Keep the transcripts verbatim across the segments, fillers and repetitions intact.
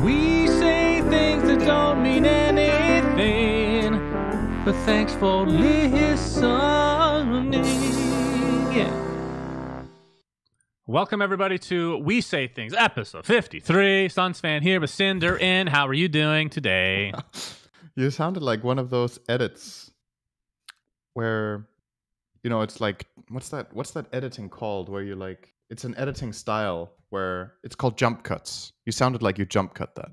We say things that don't mean anything, but thanks for listening. Yeah. Welcome everybody to We Say Things, episode fifty-three. Suns fan here with syndereN. How are you doing today? You sounded like one of those edits where, you know, it's like, what's that? What's that editing called? Where you like, it's an editing style where it's called jump cuts. You sounded like you jump cut that.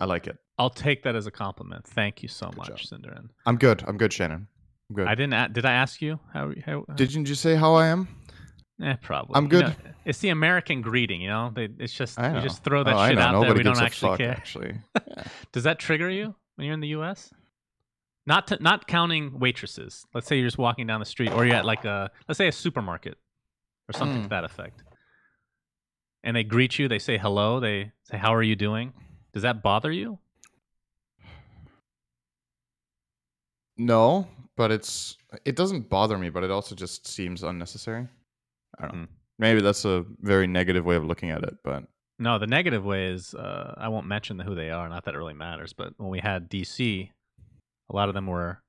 I like it. I'll take that as a compliment. Thank you so good much, syndereN. I'm good. I'm good, Shannon. I'm good. I didn't. A did I ask you how? how, how Didn't you say how I am? Eh, probably. I'm good. You know, it's the American greeting, you know. They, it's just I you know. just throw that oh, shit out Nobody there. We don't actually fuck, care. Actually. Yeah. Does that trigger you when you're in the U S? Not to, not counting waitresses. Let's say you're just walking down the street, or you're at like a, let's say a supermarket, or something mm. to that effect. And they greet you. They say hello. They say, "How are you doing?" Does that bother you? No, but it's it doesn't bother me. But it also just seems unnecessary. I don't know. Mm. Maybe that's a very negative way of looking at it, but. No, the negative way is uh, I won't mention who they are. Not that it really matters. But when we had D C, a lot of them were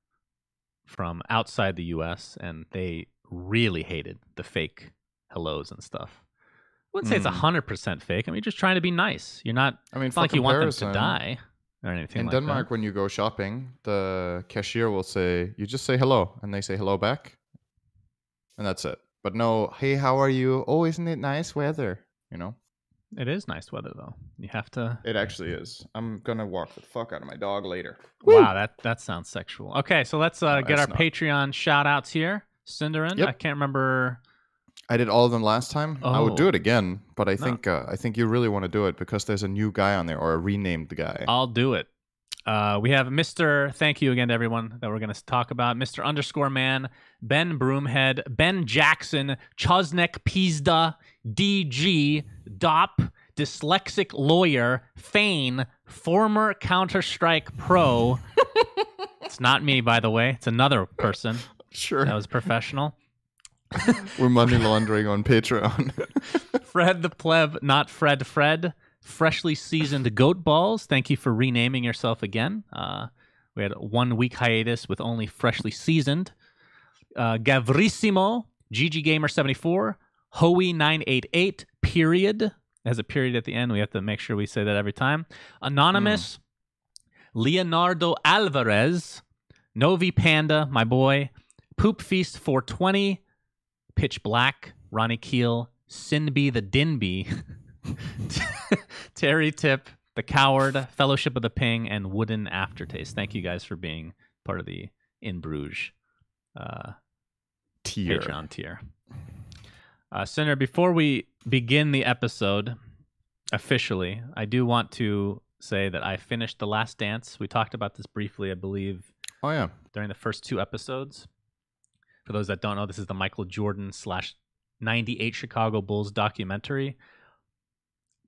from outside the U S, and they really hated the fake hellos and stuff. I wouldn't mm. say it's a hundred percent fake. I mean, you're just trying to be nice. You're not. I mean, it's not like you want them to die or anything. In like Denmark, that. when you go shopping, the cashier will say, "You just say hello," and they say hello back, and that's it. But no, "Hey, how are you? Oh, isn't it nice weather?" You know. It is nice weather, though. You have to... It actually is. I'm going to walk the fuck out of my dog later. Woo! Wow, that, that sounds sexual. Okay, so let's uh, no, get our not. Patreon shout-outs here. syndereN, yep. I can't remember... I did all of them last time. Oh. I would do it again, but I no. think uh, I think you really want to do it because there's a new guy on there, or a renamed guy. I'll do it. Uh, we have Mister Thank you again to everyone that we're going to talk about. Mister Underscore Man, Ben Broomhead, Ben Jackson, Chosnek Pizda, D G, Dop, Dyslexic Lawyer, Fane, former Counter-Strike Pro. It's not me, by the way. It's another person. Sure. That was professional. We're money laundering on Patreon. Fred the Pleb, not Fred Fred. Freshly Seasoned Goat Balls, thank you for renaming yourself again. Uh, we had a one week hiatus with only Freshly Seasoned. Uh, Gavrissimo, G G Gamer seventy-four, Hoey nine eighty-eight, period. It has a period at the end. We have to make sure we say that every time. Anonymous, mm. Leonardo Alvarez, Novi Panda, my boy, Poop Feast four twenty, Pitch Black, Ronnie Keel, Sinby the Dinby. Terry Tip, The Coward, Fellowship of the Ping, and Wooden Aftertaste. Thank you guys for being part of the In Bruges uh, tier. Patreon tier. Uh, Senator, before we begin the episode officially, I do want to say that I finished The Last Dance. We talked about this briefly, I believe. Oh, yeah. During the first two episodes. For those that don't know, this is the Michael Jordan slash ninety-eight Chicago Bulls documentary.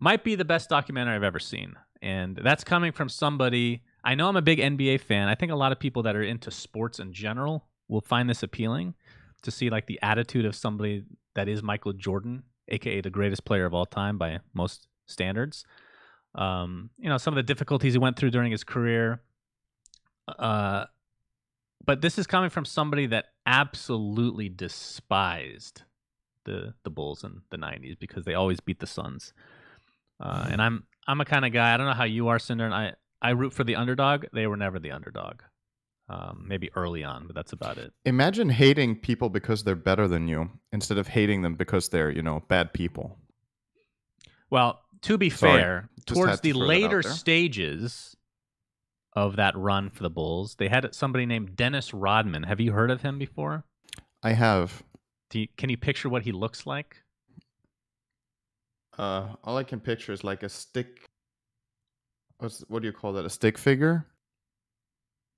Might be the best documentary I've ever seen. And that's coming from somebody... I know I'm a big N B A fan. I think a lot of people that are into sports in general will find this appealing to see like the attitude of somebody that is Michael Jordan, a k a the greatest player of all time by most standards. Um, you know, some of the difficulties he went through during his career. Uh, but this is coming from somebody that absolutely despised the, the Bulls in the nineties because they always beat the Suns. Uh, and I'm I'm a kind of guy. I don't know how you are, syndereN. I I root for the underdog. They were never the underdog. Um, maybe early on, but that's about it. Imagine hating people because they're better than you instead of hating them because they're you know bad people. Well, to be Sorry, fair, towards to the later stages of that run for the Bulls, they had somebody named Dennis Rodman. Have you heard of him before? I have. Do you, can you picture what he looks like? Uh, all I can picture is like a stick. What's, what do you call that? A stick figure?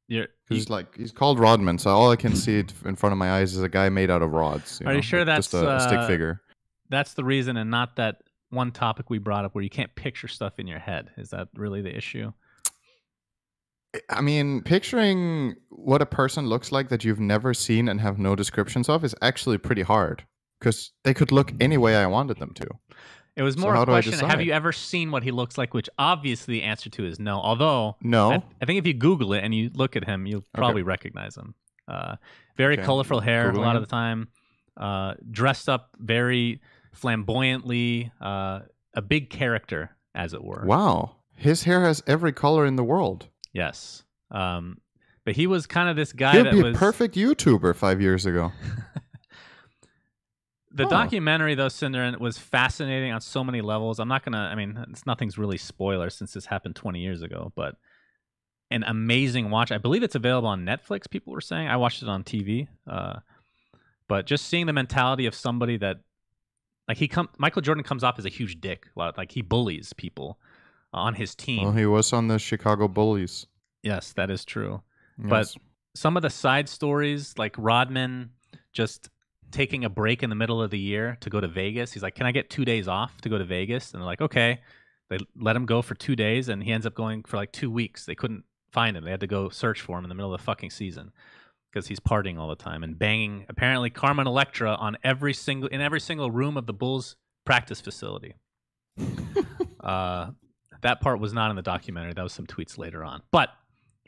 Yeah, he's like he's called Rodman, so all I can see in front of my eyes is a guy made out of rods. You Are know? you sure that's just a, uh, a stick figure? That's the reason, and not that one topic we brought up where you can't picture stuff in your head. Is that really the issue? I mean, picturing what a person looks like that you've never seen and have no descriptions of is actually pretty hard. Because they could look any way I wanted them to. It was more so of a question, have you ever seen what he looks like, which obviously the answer to is no. Although, no. I, I think if you Google it and you look at him, you'll probably okay. recognize him. Uh, very okay. colorful hair Googling a lot of the time. Uh, dressed up very flamboyantly. Uh, a big character, as it were. Wow. His hair has every color in the world. Yes. Um, but he was kind of this guy He'd that be a was... perfect YouTuber five years ago. The oh. documentary, though, syndereN, was fascinating on so many levels. I'm not going to... I mean, it's, nothing's really spoiler since this happened twenty years ago, but an amazing watch. I believe it's available on Netflix, people were saying. I watched it on T V. Uh, but just seeing the mentality of somebody that... like he come, Michael Jordan comes off as a huge dick. Like, he bullies people on his team. Well, he was on the Chicago Bulls. Yes, that is true. Yes. But some of the side stories, like Rodman just... taking a break in the middle of the year to go to Vegas. He's like, can I get two days off to go to Vegas? And they're like, okay. They let him go for two days, and he ends up going for like two weeks. They couldn't find him. They had to go search for him in the middle of the fucking season because he's partying all the time and banging, apparently, Carmen Electra on every single in every single room of the Bulls practice facility. uh, that part was not in the documentary. That was some tweets later on. But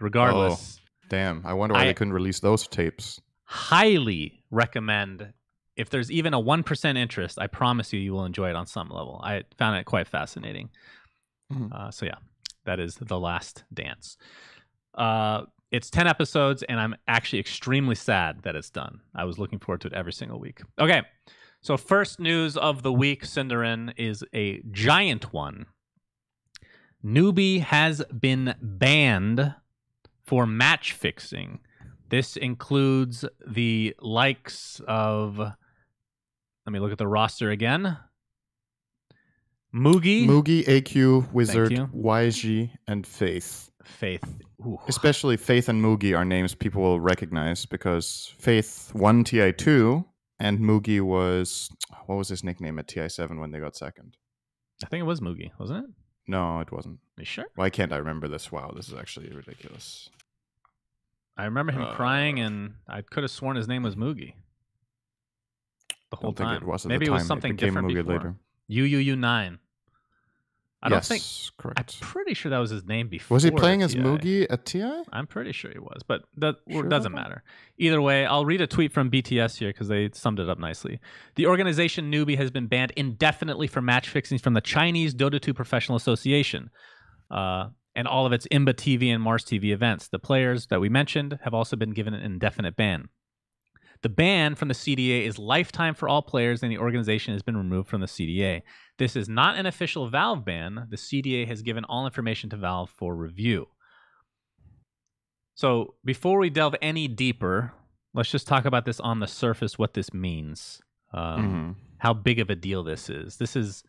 regardless. Oh, damn. I wonder why I, they couldn't release those tapes. Highly recommend. If there's even a one percent interest, I promise you, you will enjoy it on some level. I found it quite fascinating. Mm-hmm. uh, so yeah, that is The Last Dance. Uh, it's ten episodes, and I'm actually extremely sad that it's done. I was looking forward to it every single week. Okay, so first news of the week, syndereN, is a giant one. Newbee has been banned for match fixing. This includes the likes of, let me look at the roster again. Moogy. Moogy, A Q, Wizard, Y G, and Faith. Faith. Ooh. Especially Faith and Moogy are names people will recognize because Faith won T I two and Moogy was, what was his nickname at T I seven when they got second? I think it was Moogy, wasn't it? No, it wasn't. Are you sure? Why can't I remember this? Wow, this is actually ridiculous. I remember him uh, crying, and I could have sworn his name was Moogy. The whole time. It was Maybe the time. it was something it different Moogy before. Later. U U U nine. I yes, don't think. Correct. I'm pretty sure that was his name before. Was he playing as Moogy at T I? I'm pretty sure he was, but that sure doesn't matter. Either way, I'll read a tweet from B T S here because they summed it up nicely. The organization Newbee has been banned indefinitely for match fixing from the Chinese Dota two Professional Association. Uh, and all of its I M B A T V and Mars T V events. The players that we mentioned have also been given an indefinite ban. The ban from the C D A is lifetime for all players, and the organization has been removed from the C D A. This is not an official Valve ban. The C D A has given all information to Valve for review. So before we delve any deeper, let's just talk about this on the surface, what this means, um, mm-hmm. how big of a deal this is. This is...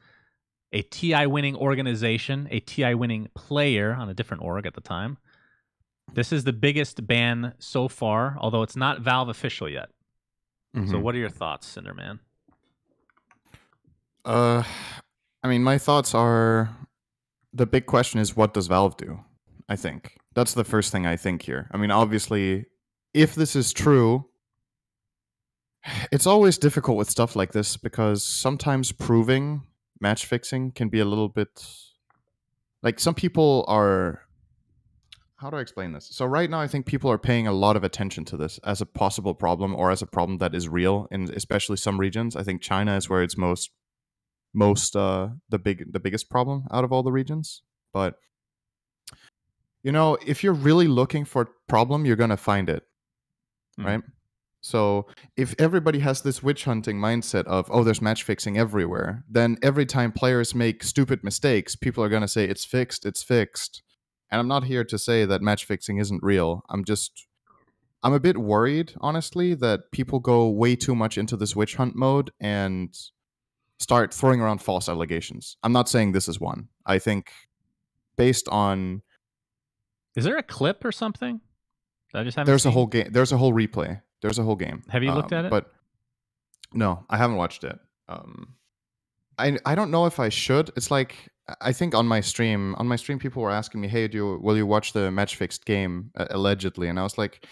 a T I winning organization, a T I winning player on a different org at the time. This is the biggest ban so far, although it's not Valve official yet. Mm-hmm. So what are your thoughts, syndereN? Uh, I mean, my thoughts are, the big question is, what does Valve do? I think. That's the first thing I think here. I mean, obviously, if this is true, it's always difficult with stuff like this because sometimes proving... match fixing can be a little bit like some people are. How do I explain this? So right now, I think people are paying a lot of attention to this as a possible problem or as a problem that is real in especially some regions. I think China is where it's most, most uh, the big, the biggest problem out of all the regions. But you know, if you're really looking for a problem, you're gonna find it, mm. right? So if everybody has this witch hunting mindset of, oh, there's match fixing everywhere, then every time players make stupid mistakes, people are going to say it's fixed, it's fixed. And I'm not here to say that match fixing isn't real. I'm just, I'm a bit worried, honestly, that people go way too much into this witch hunt mode and start throwing around false allegations. I'm not saying this is one. I think based on... Is there a clip or something? I just haven't there's seen? a whole game. There's a whole replay. There's a whole game. Have you looked um, at it? But no, I haven't watched it. Um, I I don't know if I should. It's like I think on my stream, on my stream, people were asking me, "Hey, do you, will you watch the match fixed game uh, allegedly?" And I was like,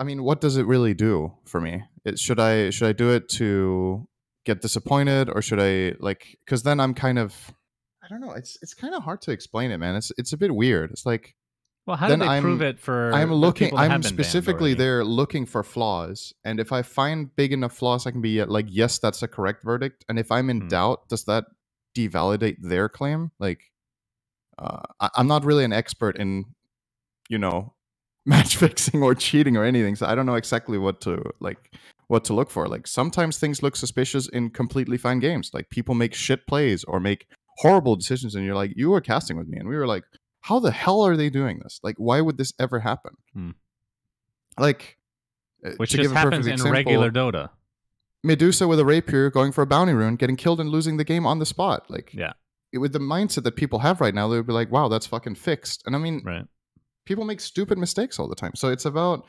"I mean, what does it really do for me? It, should I should I do it to get disappointed, or should I, like, because then I'm kind of, I don't know, it's it's kind of hard to explain it, man. It's it's a bit weird. It's like, well, how do they I'm, prove it for? I'm looking. I'm specifically there looking for flaws, and if I find big enough flaws, I can be like, yes, that's a correct verdict. And if I'm in mm-hmm. doubt, does that devalidate their claim? Like, uh, I, I'm not really an expert in, you know, match fixing or cheating or anything, so I don't know exactly what to like, what to look for. Like, sometimes things look suspicious in completely fine games. Like, people make shit plays or make horrible decisions, and you're like, you were casting with me, and we were like, how the hell are they doing this? Like, why would this ever happen? Hmm. Like, which just happens in example, regular Dota. Medusa with a rapier going for a bounty rune, getting killed and losing the game on the spot. Like, yeah, it, with the mindset that people have right now, they would be like, wow, that's fucking fixed. And I mean, right. people make stupid mistakes all the time. So it's about,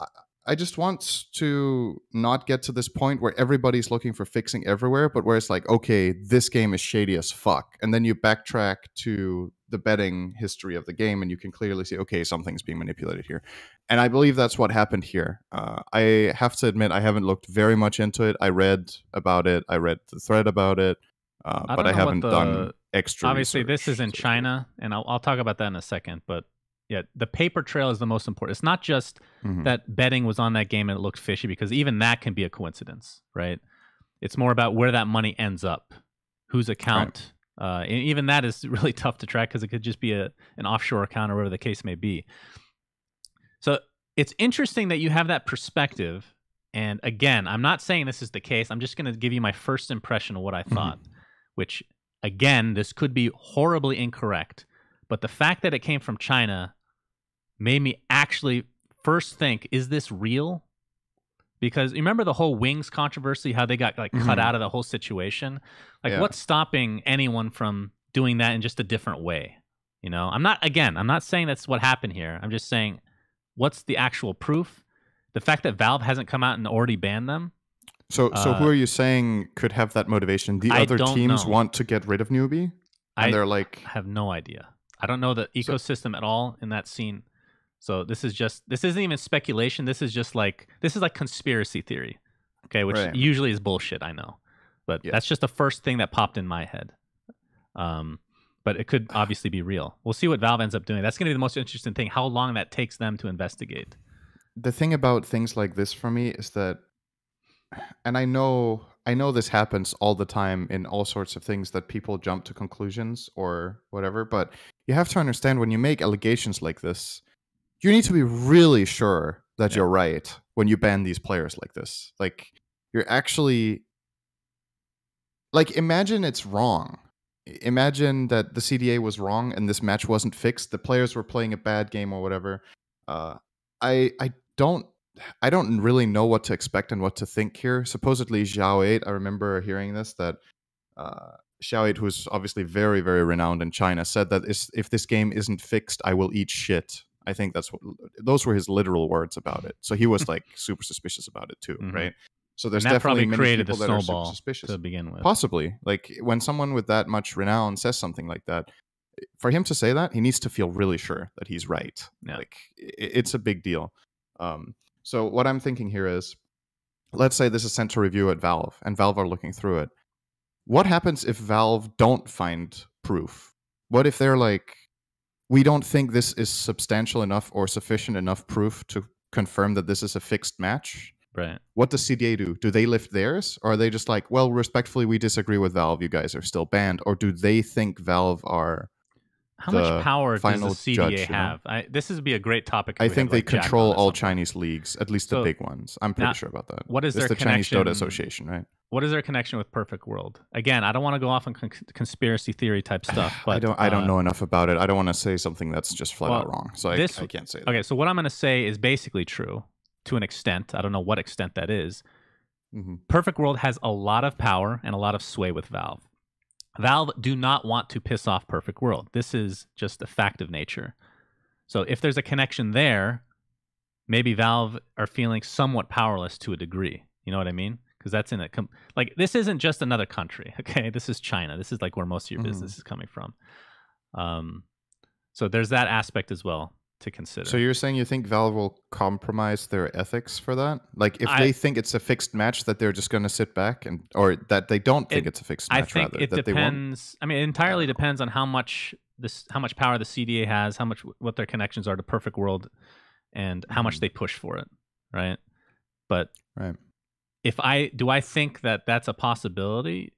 I, I just want to not get to this point where everybody's looking for fixing everywhere, but where it's like, okay, this game is shady as fuck. And then you backtrack to the betting history of the game, and you can clearly see, okay, something's being manipulated here. And I believe that's what happened here. Uh, I have to admit, I haven't looked very much into it. I read about it. I read the thread about it, uh, I but I haven't the, done extra Obviously, research, this is in so. China, and I'll, I'll talk about that in a second, but yeah, the paper trail is the most important. It's not just mm-hmm. that betting was on that game and it looked fishy, because even that can be a coincidence, right? It's more about where that money ends up, whose account. Right. Uh, and even that is really tough to track, because it could just be a, an offshore account or whatever the case may be. So it's interesting that you have that perspective. And again, I'm not saying this is the case. I'm just going to give you my first impression of what I thought, mm-hmm. which, again, this could be horribly incorrect. But the fact that it came from China made me actually first think, is this real? Because remember the whole Wings controversy, how they got like mm-hmm. cut out of the whole situation? Like, yeah. what's stopping anyone from doing that in just a different way? You know, I'm not, again, I'm not saying that's what happened here. I'm just saying, what's the actual proof? The fact that Valve hasn't come out and already banned them. So, so uh, who are you saying could have that motivation? The I other teams know. want to get rid of Newbee? And I they're like, I have no idea. I don't know the ecosystem so, at all in that scene. So this is just, this isn't even speculation. This is just like, this is like conspiracy theory, okay? Which right. usually is bullshit, I know. But yeah. that's just the first thing that popped in my head. Um, but it could obviously be real. We'll see what Valve ends up doing. That's going to be the most interesting thing, how long that takes them to investigate. The thing about things like this for me is that, and I know, I know this happens all the time in all sorts of things, that people jump to conclusions or whatever, but you have to understand, when you make allegations like this, you need to be really sure that yeah. you're right when you ban these players like this. Like, you're actually, like, imagine it's wrong. Imagine that the C D A was wrong and this match wasn't fixed. The players were playing a bad game or whatever. Uh, I I don't I don't really know what to expect and what to think here. Supposedly Xiao eight, I remember hearing this, that uh, Xiao eight, who's obviously very, very renowned in China, said that if this game isn't fixed, I will eat shit. I think that's what, those were his literal words about it. So he was like super suspicious about it too, mm-hmm. right? So there's definitely many created people the that are super suspicious to begin with. Possibly, like, when someone with that much renown says something like that, for him to say that, he needs to feel really sure that he's right. Yeah. Like, it's a big deal. Um, so what I'm thinking here is, let's say this is sent to review at Valve, and Valve are looking through it. What happens if Valve don't find proof? What if they're like, we don't think this is substantial enough or sufficient enough proof to confirm that this is a fixed match? Right. What does C D A do? Do they lift theirs? Or are they just like, well, respectfully, we disagree with Valve. You guys are still banned. Or do they think Valve are How the much power final does the C D A judge, have? You know? I, this would be a great topic. I think have, they like, control all Chinese leagues, at least so, the big ones. I'm pretty now, sure about that. What is it's their the connection, Chinese Dota Association, right? What is their connection with Perfect World? Again, I don't want to go off on con conspiracy theory type stuff. But, I don't. I don't uh, know enough about it. I don't want to say something that's just flat well, out wrong. So I, this, I can't say that. Okay, so what I'm going to say is basically true to an extent. I don't know what extent that is. Mm-hmm. Perfect World has a lot of power and a lot of sway with Valve. Valve do not want to piss off Perfect World. This is just a fact of nature. So if there's a connection there, maybe Valve are feeling somewhat powerless to a degree. You know what I mean? Because that's in a... Com like, this isn't just another country, okay? This is China. This is, like, where most of your mm-hmm. business is coming from. Um, so there's that aspect as well. to consider. So you're saying you think Valve will compromise their ethics for that? Like if I, they think it's a fixed match that they're just going to sit back and, or that they don't think it, it's a fixed match. I think rather, it that depends. I mean, it entirely depends on how much this, how much power the C D A has, how much, what their connections are to Perfect World and how much they push for it. Right. But right. if I, do I think that that's a possibility?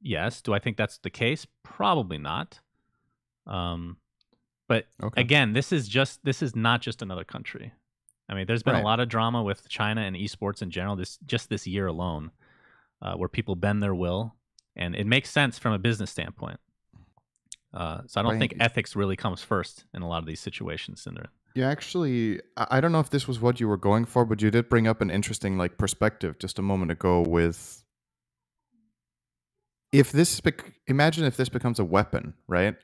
Yes. Do I think that's the case? Probably not. Um, But okay. again, this is just this is not just another country. I mean, there's been right. a lot of drama with China and esports in general. This just this year alone, uh, where people bend their will, and it makes sense from a business standpoint. Uh, so I don't right. think ethics really comes first in a lot of these situations, Cinder. Yeah, actually, I don't know if this was what you were going for, but you did bring up an interesting like perspective just a moment ago with. If this imagine if this becomes a weapon, right?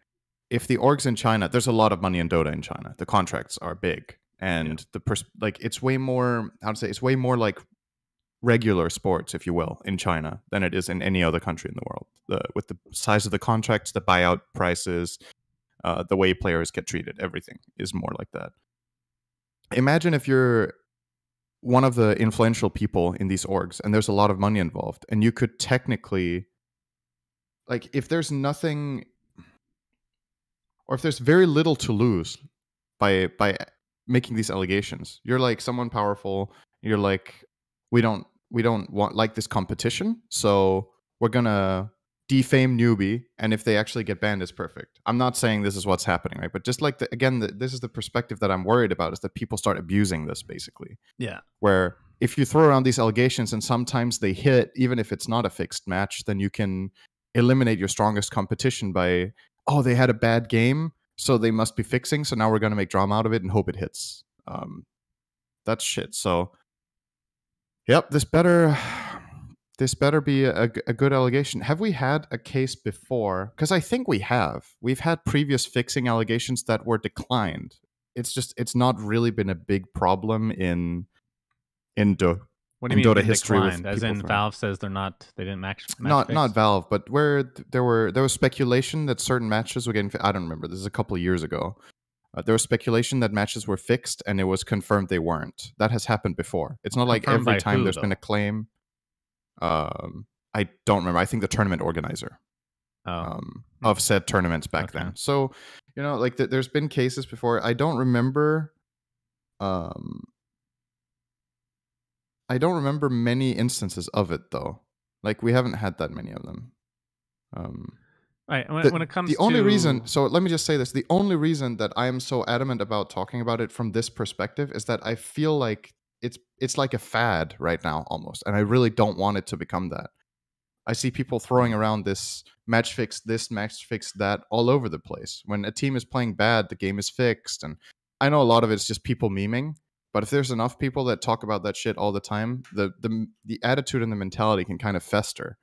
If the orgs in China, there's a lot of money in Dota in China. The contracts are big, and yeah. the pers like it's way more. I'd say it's way more like regular sports, if you will, in China than it is in any other country in the world. The, with the size of the contracts, the buyout prices, uh, the way players get treated, everything is more like that. Imagine if you're one of the influential people in these orgs, and there's a lot of money involved, and you could technically, like, if there's nothing. Or if there's very little to lose by by making these allegations, you're like someone powerful. You're like, we don't we don't want like this competition, so we're gonna defame Newbee. And if they actually get banned, it's perfect. I'm not saying this is what's happening, right? But just like the, again, the, this is the perspective that I'm worried about: is that people start abusing this, basically. Yeah. Where if you throw around these allegations and sometimes they hit, even if it's not a fixed match, then you can eliminate your strongest competition by. Oh, they had a bad game, so they must be fixing. So now we're going to make drama out of it and hope it hits. Um, that's shit. So, yep, this better, this better be a, a good allegation. Have we had a case before? Because I think we have. We've had previous fixing allegations that were declined. It's just, it's not really been a big problem in in Dota. What do you mean Dota history declined, as in Valve says they're not, they didn't match. match not fix? Not Valve, but where there were there was speculation that certain matches were getting. I don't remember. This is a couple of years ago. Uh, there was speculation that matches were fixed, and it was confirmed they weren't. That has happened before. It's not confirmed like every time who, there's though? been a claim. Um, I don't remember. I think the tournament organizer oh. um, of said tournaments back okay. then. So, you know, like th there's been cases before. I don't remember. Um. I don't remember many instances of it though. Like we haven't had that many of them. Um, All right. When, the, when it comes, the to... only reason. So let me just say this: the only reason that I am so adamant about talking about it from this perspective is that I feel like it's it's like a fad right now almost, and I really don't want it to become that. I see people throwing around this match fix, this match fix, that all over the place. When a team is playing bad, the game is fixed, and I know a lot of it's just people memeing. But if there's enough people that talk about that shit all the time, the the the attitude and the mentality can kind of fester.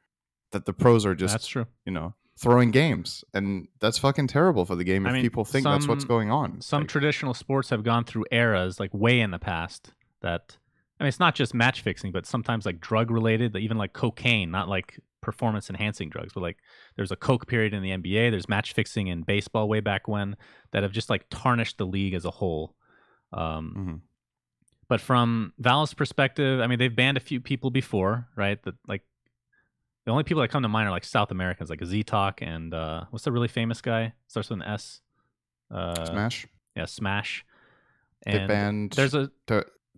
That the pros are just, that's true. you know, throwing games, and that's fucking terrible for the game if I mean, people think some, that's what's going on. Some like, traditional sports have gone through eras, like way in the past. That I mean, it's not just match fixing, but sometimes like drug related, even like cocaine, not like performance enhancing drugs, but like there's a coke period in the N B A. There's match fixing in baseball way back when that have just like tarnished the league as a whole. Um, mm-hmm. But from Valve's perspective, I mean, they've banned a few people before, right? That like the only people that come to mind are like South Americans, like Z-Talk and uh, what's the really famous guy? Starts with an S. Uh, Smash. Yeah, Smash. And they banned there's a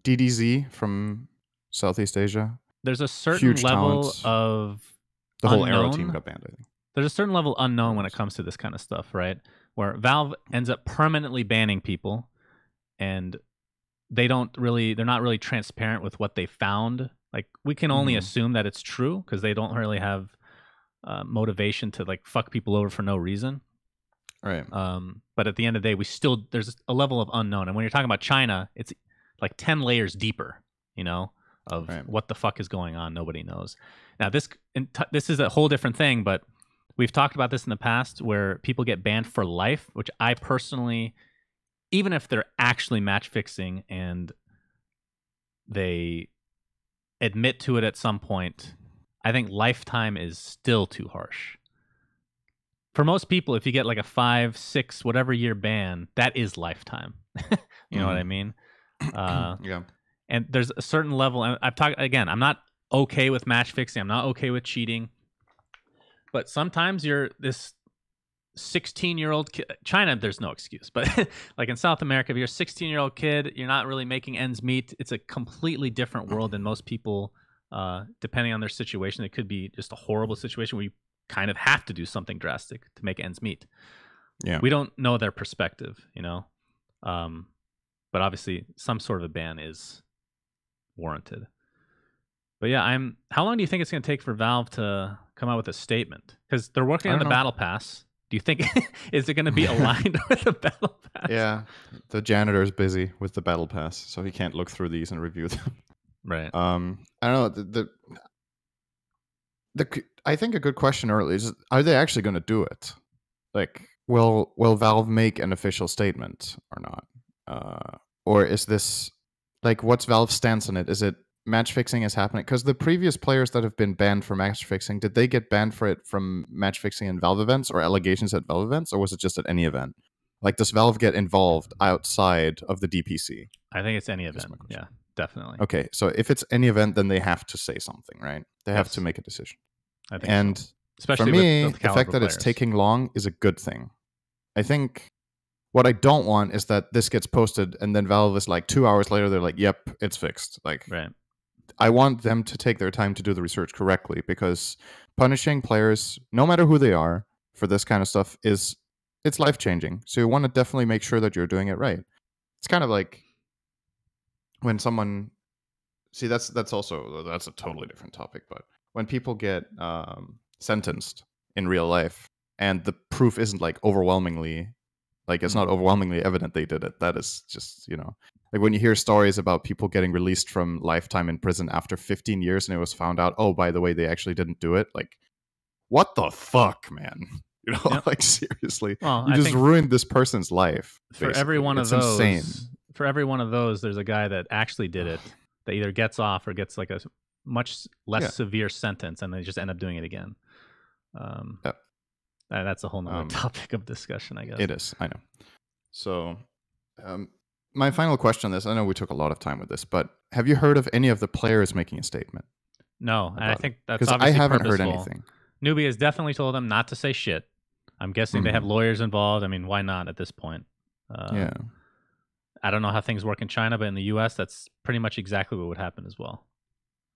D D Z from Southeast Asia. There's a certain Huge level talents. of the whole Arrow team got banned. I think there's a certain level unknown when it comes to this kind of stuff, right? Where Valve ends up permanently banning people, and they don't really, they're not really transparent with what they found. Like we can only mm-hmm. assume that it's true because they don't really have uh, motivation to like fuck people over for no reason. Right. Um, but at the end of the day, we still, there's a level of unknown. And when you're talking about China, it's like ten layers deeper, you know, of right. what the fuck is going on. Nobody knows. Now this, this is a whole different thing, but we've talked about this in the past where people get banned for life, which I personally, even if they're actually match fixing and they admit to it at some point, I think lifetime is still too harsh. for most people, if you get like a five, six, whatever year ban, that is lifetime. you mm-hmm. know what I mean? Uh, yeah. And there's a certain level. And I've talked again. I'm not okay with match fixing. I'm not okay with cheating. But sometimes you're this sixteen year old kid. China, there's no excuse. But like in South America, if you're a sixteen year old kid, you're not really making ends meet. It's a completely different world than most people. Uh, depending on their situation, it could be just a horrible situation where you kind of have to do something drastic to make ends meet. Yeah. We don't know their perspective, you know. Um, but obviously, some sort of a ban is warranted. But yeah, I'm. How long do you think it's going to take for Valve to come out with a statement? Because they're working on the know. Battle Pass. Do you think is it going to be aligned with the Battle Pass? Yeah, the janitor is busy with the Battle Pass, so he can't look through these and review them. Right. Um. I don't know. The the, the I think a good question early is: are they actually going to do it? Like, will will Valve make an official statement or not? Uh, or is this like what's Valve's stance on it? Is it match fixing is happening? Because the previous players that have been banned for match fixing, did they get banned for it from match fixing in Valve events or allegations at Valve events, or was it just at any event? Like, does Valve get involved outside of the D P C? I think it's any event. Yeah, definitely. Okay, so if it's any event, then they have to say something, right? They yes. have to make a decision. I think, and so. Especially for me, with, with the fact that players. It's taking long is a good thing. I think. What I don't want is that this gets posted and then Valve is like two hours later, they're like, yep, it's fixed. Like, right. I want them to take their time to do the research correctly, because punishing players, no matter who they are, for this kind of stuff is it's life-changing. So you want to definitely make sure that you're doing it right. It's kind of like when someone... See, that's that's also... That's a totally different topic, but when people get um, sentenced in real life and the proof isn't like overwhelmingly... Like, it's not overwhelmingly evident they did it. That is just, you know... Like, when you hear stories about people getting released from lifetime in prison after fifteen years and it was found out, oh, by the way, they actually didn't do it. Like, what the fuck, man? You know, yep. like, seriously. Well, you I just ruined this person's life. For basically. every one it's of those... insane. For every one of those, there's a guy that actually did it that either gets off or gets, like, a much less yeah. severe sentence, and they just end up doing it again. Um, yep. Uh, that's a whole nother um, topic of discussion, I guess. It is, I know. So, um, my final question on this, I know we took a lot of time with this, but have you heard of any of the players making a statement? No, and I think that's obviously purposeful. Because I haven't heard anything. Newbee has definitely told them not to say shit. I'm guessing mm-hmm. they have lawyers involved. I mean, why not at this point? Uh, yeah. I don't know how things work in China, but in the U S, that's pretty much exactly what would happen as well.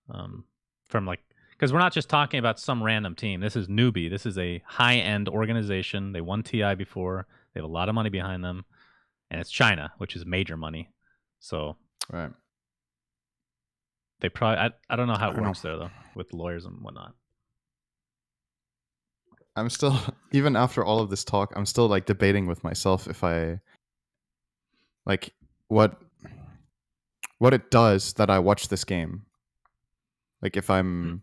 Um, from like... Because we're not just talking about some random team. This is Newbee. This is a high-end organization. They won T I before. They have a lot of money behind them. And it's China, which is major money. So right. they probably... I, I don't know how it works know. there, though, with lawyers and whatnot. I'm still... Even after all of this talk, I'm still, like, debating with myself if I... Like, what... What it does that I watch this game... Like, if I'm,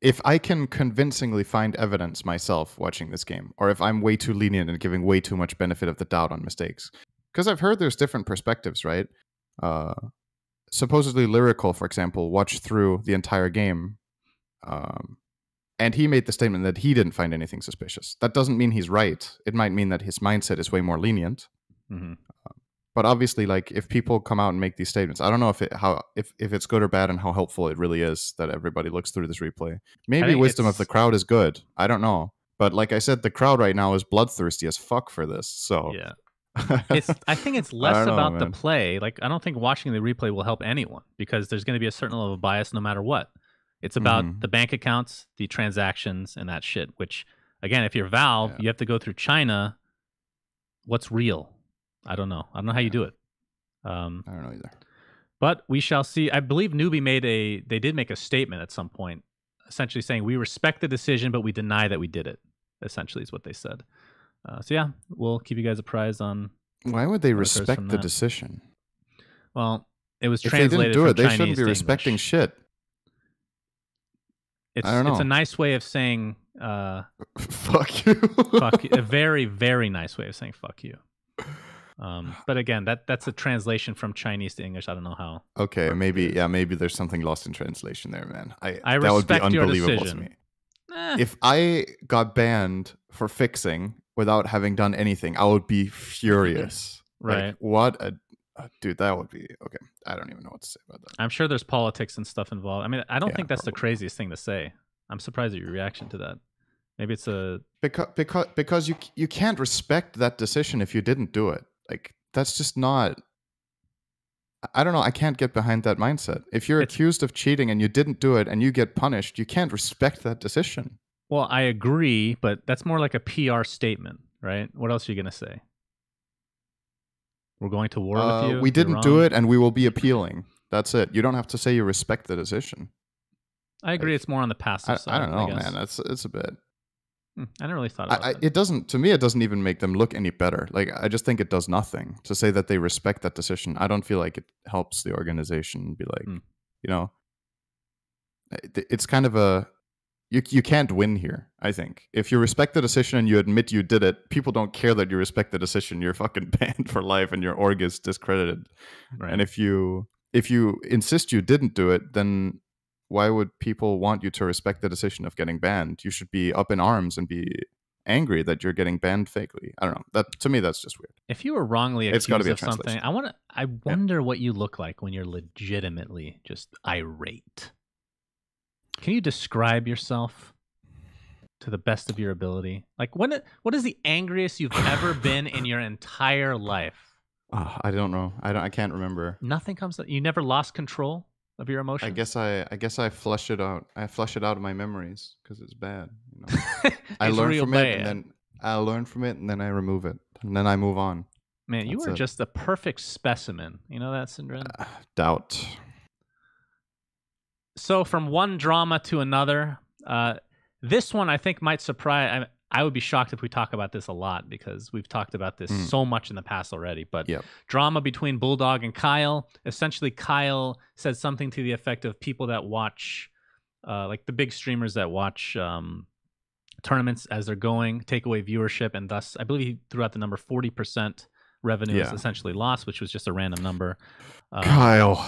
if I can convincingly find evidence myself watching this game, or if I'm way too lenient and giving way too much benefit of the doubt on mistakes, because I've heard there's different perspectives, right? Uh, supposedly Lyrical, for example, watched through the entire game, um, and he made the statement that he didn't find anything suspicious. That doesn't mean he's right. It might mean that his mindset is way more lenient. Mm-hmm. Uh, But obviously, like, if people come out and make these statements, I don't know if it how if, if it's good or bad and how helpful it really is that everybody looks through this replay. Maybe wisdom it's... of the crowd is good. I don't know. But like I said, the crowd right now is bloodthirsty as fuck for this. So yeah, it's, I think it's less know, about man. the play. Like, I don't think watching the replay will help anyone, because there's going to be a certain level of bias no matter what. It's about mm-hmm. the bank accounts, the transactions, and that shit. Which, again, if you're Valve, yeah. you have to go through China. What's real? I don't know. I don't know how you do it. Um, I don't know either. But we shall see. I believe Newbee made a... They did make a statement at some point, essentially saying, we respect the decision, but we deny that we did it, essentially is what they said. Uh, so yeah, we'll keep you guys apprised on... Why would they respect the decision? Well, it was translated from Chinese to English. If they didn't do it, they shouldn't be respecting shit. It's, I don't know. It's a nice way of saying... Uh, fuck you. Fuck you. A very, very nice way of saying fuck you. Um, but again, that that's a translation from Chinese to English. I don't know how. Okay, maybe yeah, maybe there's something lost in translation there, man. I, I that respect would be unbelievable your decision. To me. Eh. If I got banned for fixing without having done anything, I would be furious. Right. Like, what a uh, dude, that would be okay. I don't even know what to say about that. I'm sure there's politics and stuff involved. I mean, I don't yeah, think that's probably the craziest thing to say. I'm surprised at your reaction to that. Maybe it's a because because because you you can't respect that decision if you didn't do it. Like, that's just not. I don't know. I can't get behind that mindset. If you're it's, accused of cheating and you didn't do it and you get punished, you can't respect that decision. Well, I agree, but that's more like a P R statement, right? What else are you gonna say? We're going to war uh, with you. We didn't do it, and we will be appealing. That's it. You don't have to say you respect the decision. I agree. Like, it's more on the passive I, side. I don't know, I man. That's it's a bit. Hmm, I never really thought about I, I, that. It doesn't. To me, it doesn't even make them look any better. Like, I just think it does nothing to say that they respect that decision. I don't feel like it helps the organization be like, hmm. you know, it, it's kind of a. You, you can't win here, I think. If you respect the decision and you admit you did it, people don't care that you respect the decision. You're fucking banned for life and your org is discredited. Right. And if you if you insist you didn't do it, then why would people want you to respect the decision of getting banned? You should be up in arms and be angry that you're getting banned fakely. I don't know. That to me, that's just weird. If you were wrongly accused it's gotta be of something, I want to. I wonder yeah. what you look like when you're legitimately just irate. Can you describe yourself to the best of your ability? Like, when, what is the angriest you've ever been in your entire life? Uh, I don't know. I don't. I can't remember. Nothing comes. You never lost control of your emotions. I guess I. I guess I flush it out. I flush it out of my memories because it's bad. You know? I learn from it, and then I learn from it, and then I remove it, and then I move on. Man, you are just the perfect specimen. You know that, syndereN? Uh, doubt. So from one drama to another, uh, this one I think might surprise. I, I would be shocked if we talk about this a lot because we've talked about this mm. so much in the past already. But yep. drama between Bulldog and Kyle. Essentially, Kyle said something to the effect of people that watch, uh, like the big streamers that watch um, tournaments as they're going, take away viewership, and thus I believe he threw out the number forty percent revenue yeah. is essentially lost, which was just a random number. Uh, Kyle,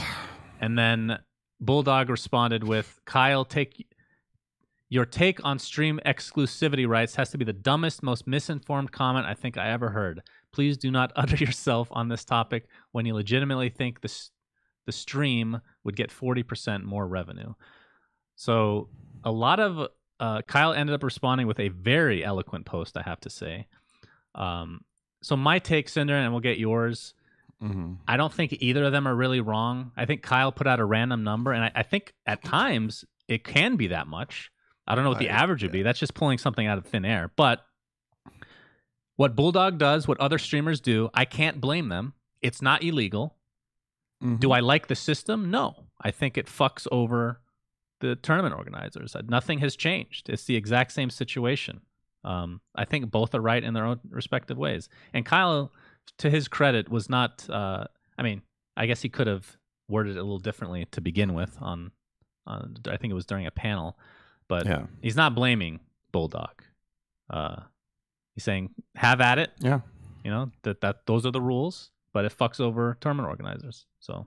and then. Bulldog responded with, Kyle, take your take on stream exclusivity rights has to be the dumbest, most misinformed comment I think I ever heard. Please do not utter yourself on this topic when you legitimately think this, the stream would get forty percent more revenue. So a lot of uh, Kyle ended up responding with a very eloquent post, I have to say. Um, so my take, syndereN, and we'll get yours. Mm-hmm. I don't think either of them are really wrong. I think Kyle put out a random number, and I, I think at times it can be that much. I don't know what the I, average would yeah. be. That's just pulling something out of thin air. But what Bulldog does, what other streamers do, I can't blame them. It's not illegal. Mm-hmm. Do I like the system? No. I think it fucks over the tournament organizers. Nothing has changed. It's the exact same situation. Um, I think both are right in their own respective ways. And Kyle, to his credit, was not, uh, I mean, I guess he could have worded it a little differently to begin with on, on I think it was during a panel, but yeah. he's not blaming Bulldog. Uh, he's saying, have at it. Yeah. You know, that, that those are the rules, but it fucks over tournament organizers. So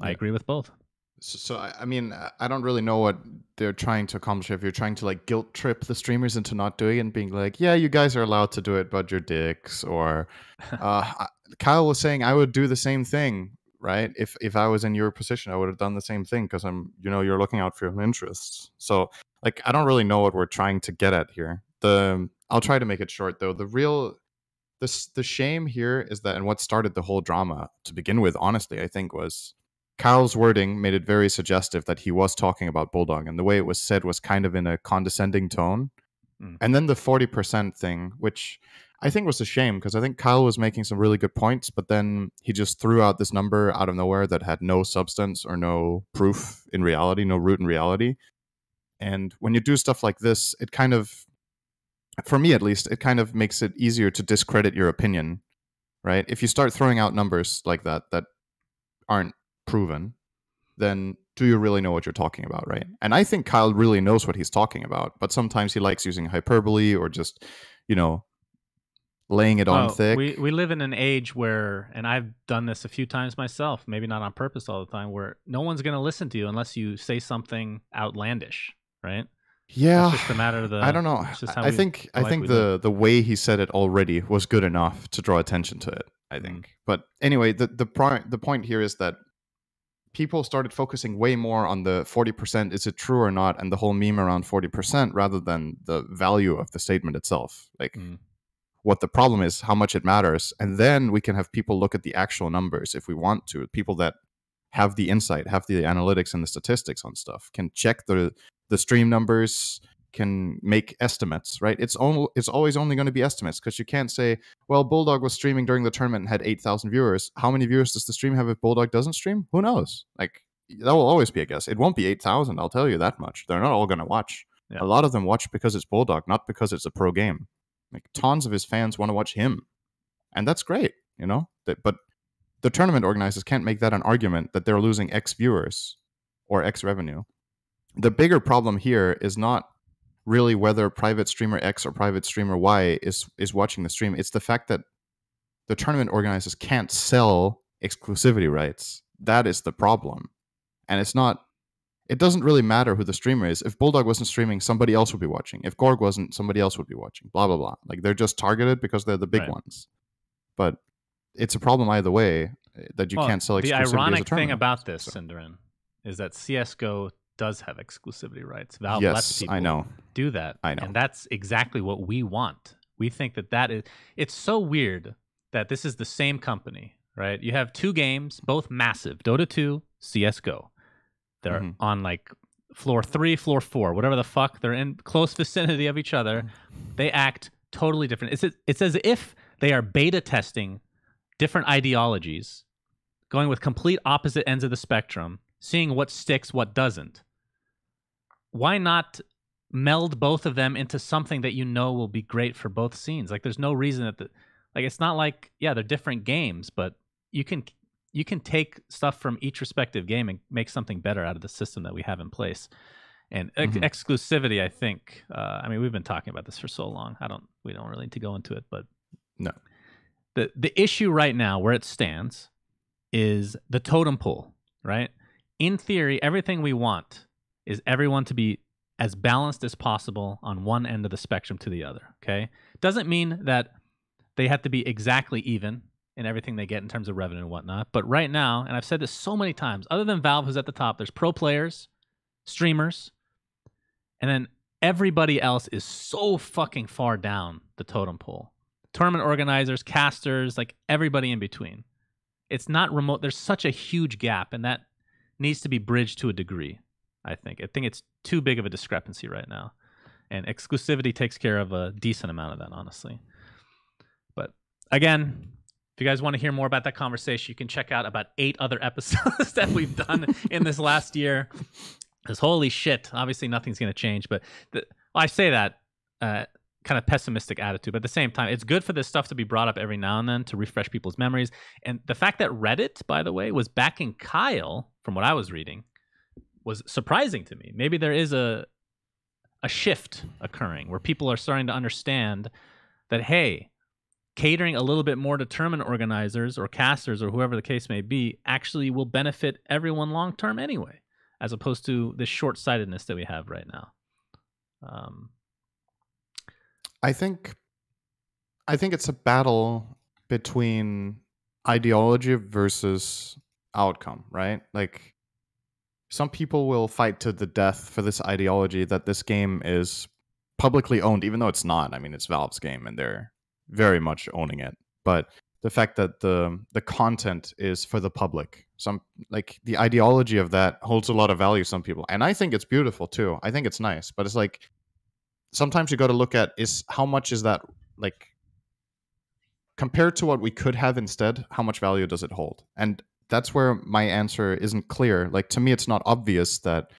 yeah. I agree with both. So, I mean, I don't really know what they're trying to accomplish. If you're trying to, like, guilt trip the streamers into not doing it and being like, yeah, you guys are allowed to do it, but you're dicks. Or uh, Kyle was saying, I would do the same thing, right? If if I was in your position, I would have done the same thing because I'm, you know, you're looking out for your interests. So, like, I don't really know what we're trying to get at here. The I'll try to make it short, though. The real, this the shame here is that, and what started the whole drama to begin with, honestly, I think, was Kyle's wording made it very suggestive that he was talking about Bulldog, and the way it was said was kind of in a condescending tone. Mm. And then the forty percent thing, which I think was a shame because I think Kyle was making some really good points, but then he just threw out this number out of nowhere that had no substance or no proof in reality, no root in reality. And when you do stuff like this, it kind of, for me at least, it kind of makes it easier to discredit your opinion, right? If you start throwing out numbers like that that aren't proven, then do you really know what you're talking about, right? And I think Kyle really knows what he's talking about, but sometimes he likes using hyperbole or just, you know, laying it oh, on thick. We, we live in an age where, and I've done this a few times myself, maybe not on purpose all the time, where no one's going to listen to you unless you say something outlandish, right? Yeah, just the matter of the, I don't know. I think I think the do. the way he said it already was good enough to draw attention to it, I think. Mm. But anyway, the the pro the point here is that people started focusing way more on the forty percent, is it true or not, and the whole meme around forty percent rather than the value of the statement itself. Like mm. what the problem is, how much it matters, and then we can have people look at the actual numbers if we want to. People that have the insight, have the analytics and the statistics on stuff, can check the the stream numbers, can make estimates, right? It's only, it's always only going to be estimates, because you can't say, well, Bulldog was streaming during the tournament and had eight thousand viewers. How many viewers does the stream have if Bulldog doesn't stream? Who knows? Like, that will always be a guess. It won't be eight thousand, I'll tell you that much. They're not all going to watch. Yeah. A lot of them watch because it's Bulldog, not because it's a pro game. Like, tons of his fans want to watch him. And that's great, you know? But the tournament organizers can't make that an argument that they're losing X viewers or X revenue. The bigger problem here is not really whether private streamer X or private streamer Y is is watching the stream. It's the fact that the tournament organizers can't sell exclusivity rights. That is the problem. And it's not, it doesn't really matter who the streamer is. If Bulldog wasn't streaming, somebody else would be watching. If Gorg wasn't, somebody else would be watching. Blah, blah, blah. Like, they're just targeted because they're the big right. ones. But it's a problem either way that you well, can't sell exclusivity. The ironic thing about this, so. syndereN, is that C S G O does have exclusivity rights. Valve yes, lets people I know. do that. I know. And that's exactly what we want. We think that that is... It's so weird that this is the same company, right? You have two games, both massive. Dota two, C S G O. They're mm-hmm. on like floor three, floor four, whatever the fuck. They're in close vicinity of each other. They act totally different. It's, it's as if they are beta testing different ideologies, going with complete opposite ends of the spectrum, seeing what sticks, what doesn't. Why not meld both of them into something that you know will be great for both scenes? Like, there's no reason that the, like, it's not like, yeah, they're different games, but you can you can take stuff from each respective game and make something better out of the system that we have in place. And mm-hmm. ex exclusivity, I think, uh, I mean, we've been talking about this for so long. I don't we don't really need to go into it, but no. The the issue right now where it stands is the totem pole, right? In theory, everything we want is everyone to be as balanced as possible on one end of the spectrum to the other, okay? Doesn't mean that they have to be exactly even in everything they get in terms of revenue and whatnot, but right now, and I've said this so many times, other than Valve, who's at the top, there's pro players, streamers, and then everybody else is so fucking far down the totem pole. Tournament organizers, casters, like everybody in between. It's not remote. There's such a huge gap, and that needs to be bridged to a degree, I think. I think it's too big of a discrepancy right now. And exclusivity takes care of a decent amount of that, honestly. But again, if you guys want to hear more about that conversation, you can check out about eight other episodes that we've done in this last year. Because holy shit, obviously nothing's going to change. But the, well, I say that uh, kind of pessimistic attitude. But at the same time, it's good for this stuff to be brought up every now and then to refresh people's memories. And the fact that Reddit, by the way, was backing Kyle, from what I was reading, was surprising to me. Maybe there is a a shift occurring where people are starting to understand that, hey, catering a little bit more to tournament organizers or casters or whoever the case may be actually will benefit everyone long term anyway, as opposed to this short-sightedness that we have right now. Um, I think I think it's a battle between ideology versus outcome, right? Like, some people will fight to the death for this ideology that this game is publicly owned, even though it's not. I mean, it's Valve's game and they're very much owning it, but the fact that the the content is for the public, some like the ideology of that holds a lot of value to some people, and I think it's beautiful too. I think it's nice, but it's like, sometimes you got to look at is how much is that, like, compared to what we could have instead, how much value does it hold? And that's where my answer isn't clear. Like, to me, it's not obvious that,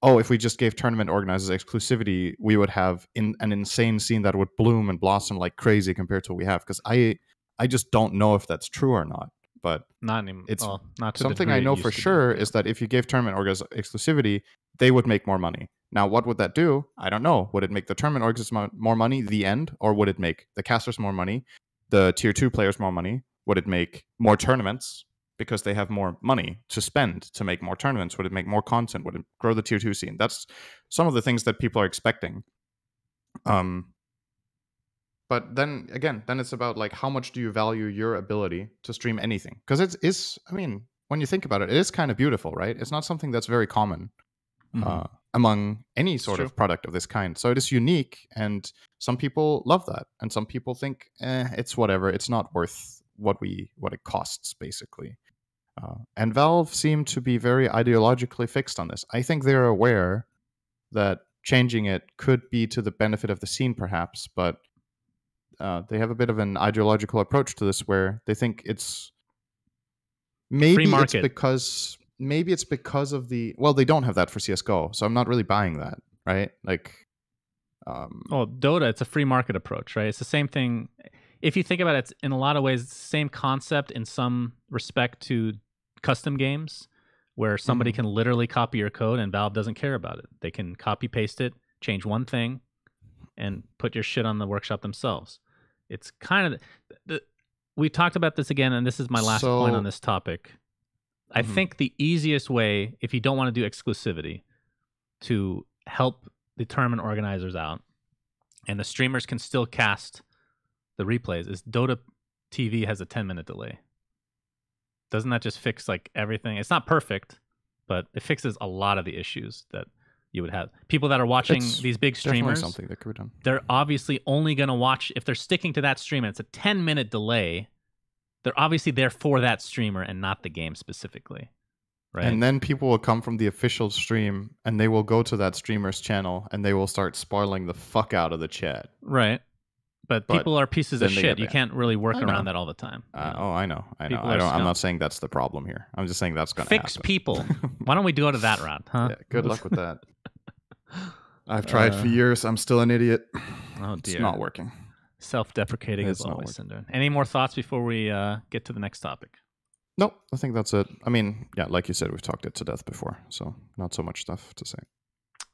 oh, if we just gave tournament organizers exclusivity, we would have in, an insane scene that would bloom and blossom like crazy compared to what we have. Because I, I just don't know if that's true or not. But not any, it's well, not to something I know for sure is that if you gave tournament orgs exclusivity, they would make more money. Now, what would that do? I don't know. Would it make the tournament orgs more money, the end? Or would it make the casters more money, the tier two players more money? Would it make more tournaments? because they have more money to spend to make more tournaments? Would it make more content? Would it grow the tier two scene? That's some of the things that people are expecting. Um, but then again, then it's about like, how much do you value your ability to stream anything? Because it is, I mean, when you think about it, it is kind of beautiful, right? It's not something that's very common mm-hmm. uh, among any sort of product of this kind. So it is unique, and some people love that, and some people think, eh, it's whatever. It's not worth what we what it costs, basically. Uh, and Valve seem to be very ideologically fixed on this. I think they're aware that changing it could be to the benefit of the scene, perhaps, but uh, they have a bit of an ideological approach to this, where they think it's maybe it's because maybe it's because of the well, they don't have that for C S G O, so I'm not really buying that, right? Like, um, oh, Dota, it's a free market approach, right? It's the same thing. If you think about it, it's in a lot of ways the same concept in some respect to custom games, where somebody mm-hmm. can literally copy your code and Valve doesn't care about it. They can copy paste it, change one thing, and put your shit on the workshop themselves. It's kind of the, we talked about this again, and this is my last so, point on this topic. Mm-hmm. I think the easiest way, if you don't want to do exclusivity, to help the tournament organizers out, and the streamers can still cast the replays, is Dota T V has a ten minute delay. Doesn't that just fix like everything? It's not perfect, but it fixes a lot of the issues that you would have. People that are watching it's these big streamers, something that could be done. They're obviously only going to watch, if they're sticking to that stream and it's a ten minute delay, they're obviously there for that streamer and not the game specifically. Right? And then people will come from the official stream and they will go to that streamer's channel and they will start spoiling the fuck out of the chat. Right. But, but people are pieces of shit. You can't really work around that all the time. Uh, oh, I know. I know. I don't, I'm not saying that's the problem here. I'm just saying that's going to fix happen. People. Why don't we do it that route? Huh? Yeah, good luck with that. I've tried uh, for years. I'm still an idiot. Oh, dear. It's not working. Self-deprecating is always syndereN. Any more thoughts before we uh, get to the next topic? Nope. I think that's it. I mean, yeah, like you said, we've talked it to death before, so not so much stuff to say.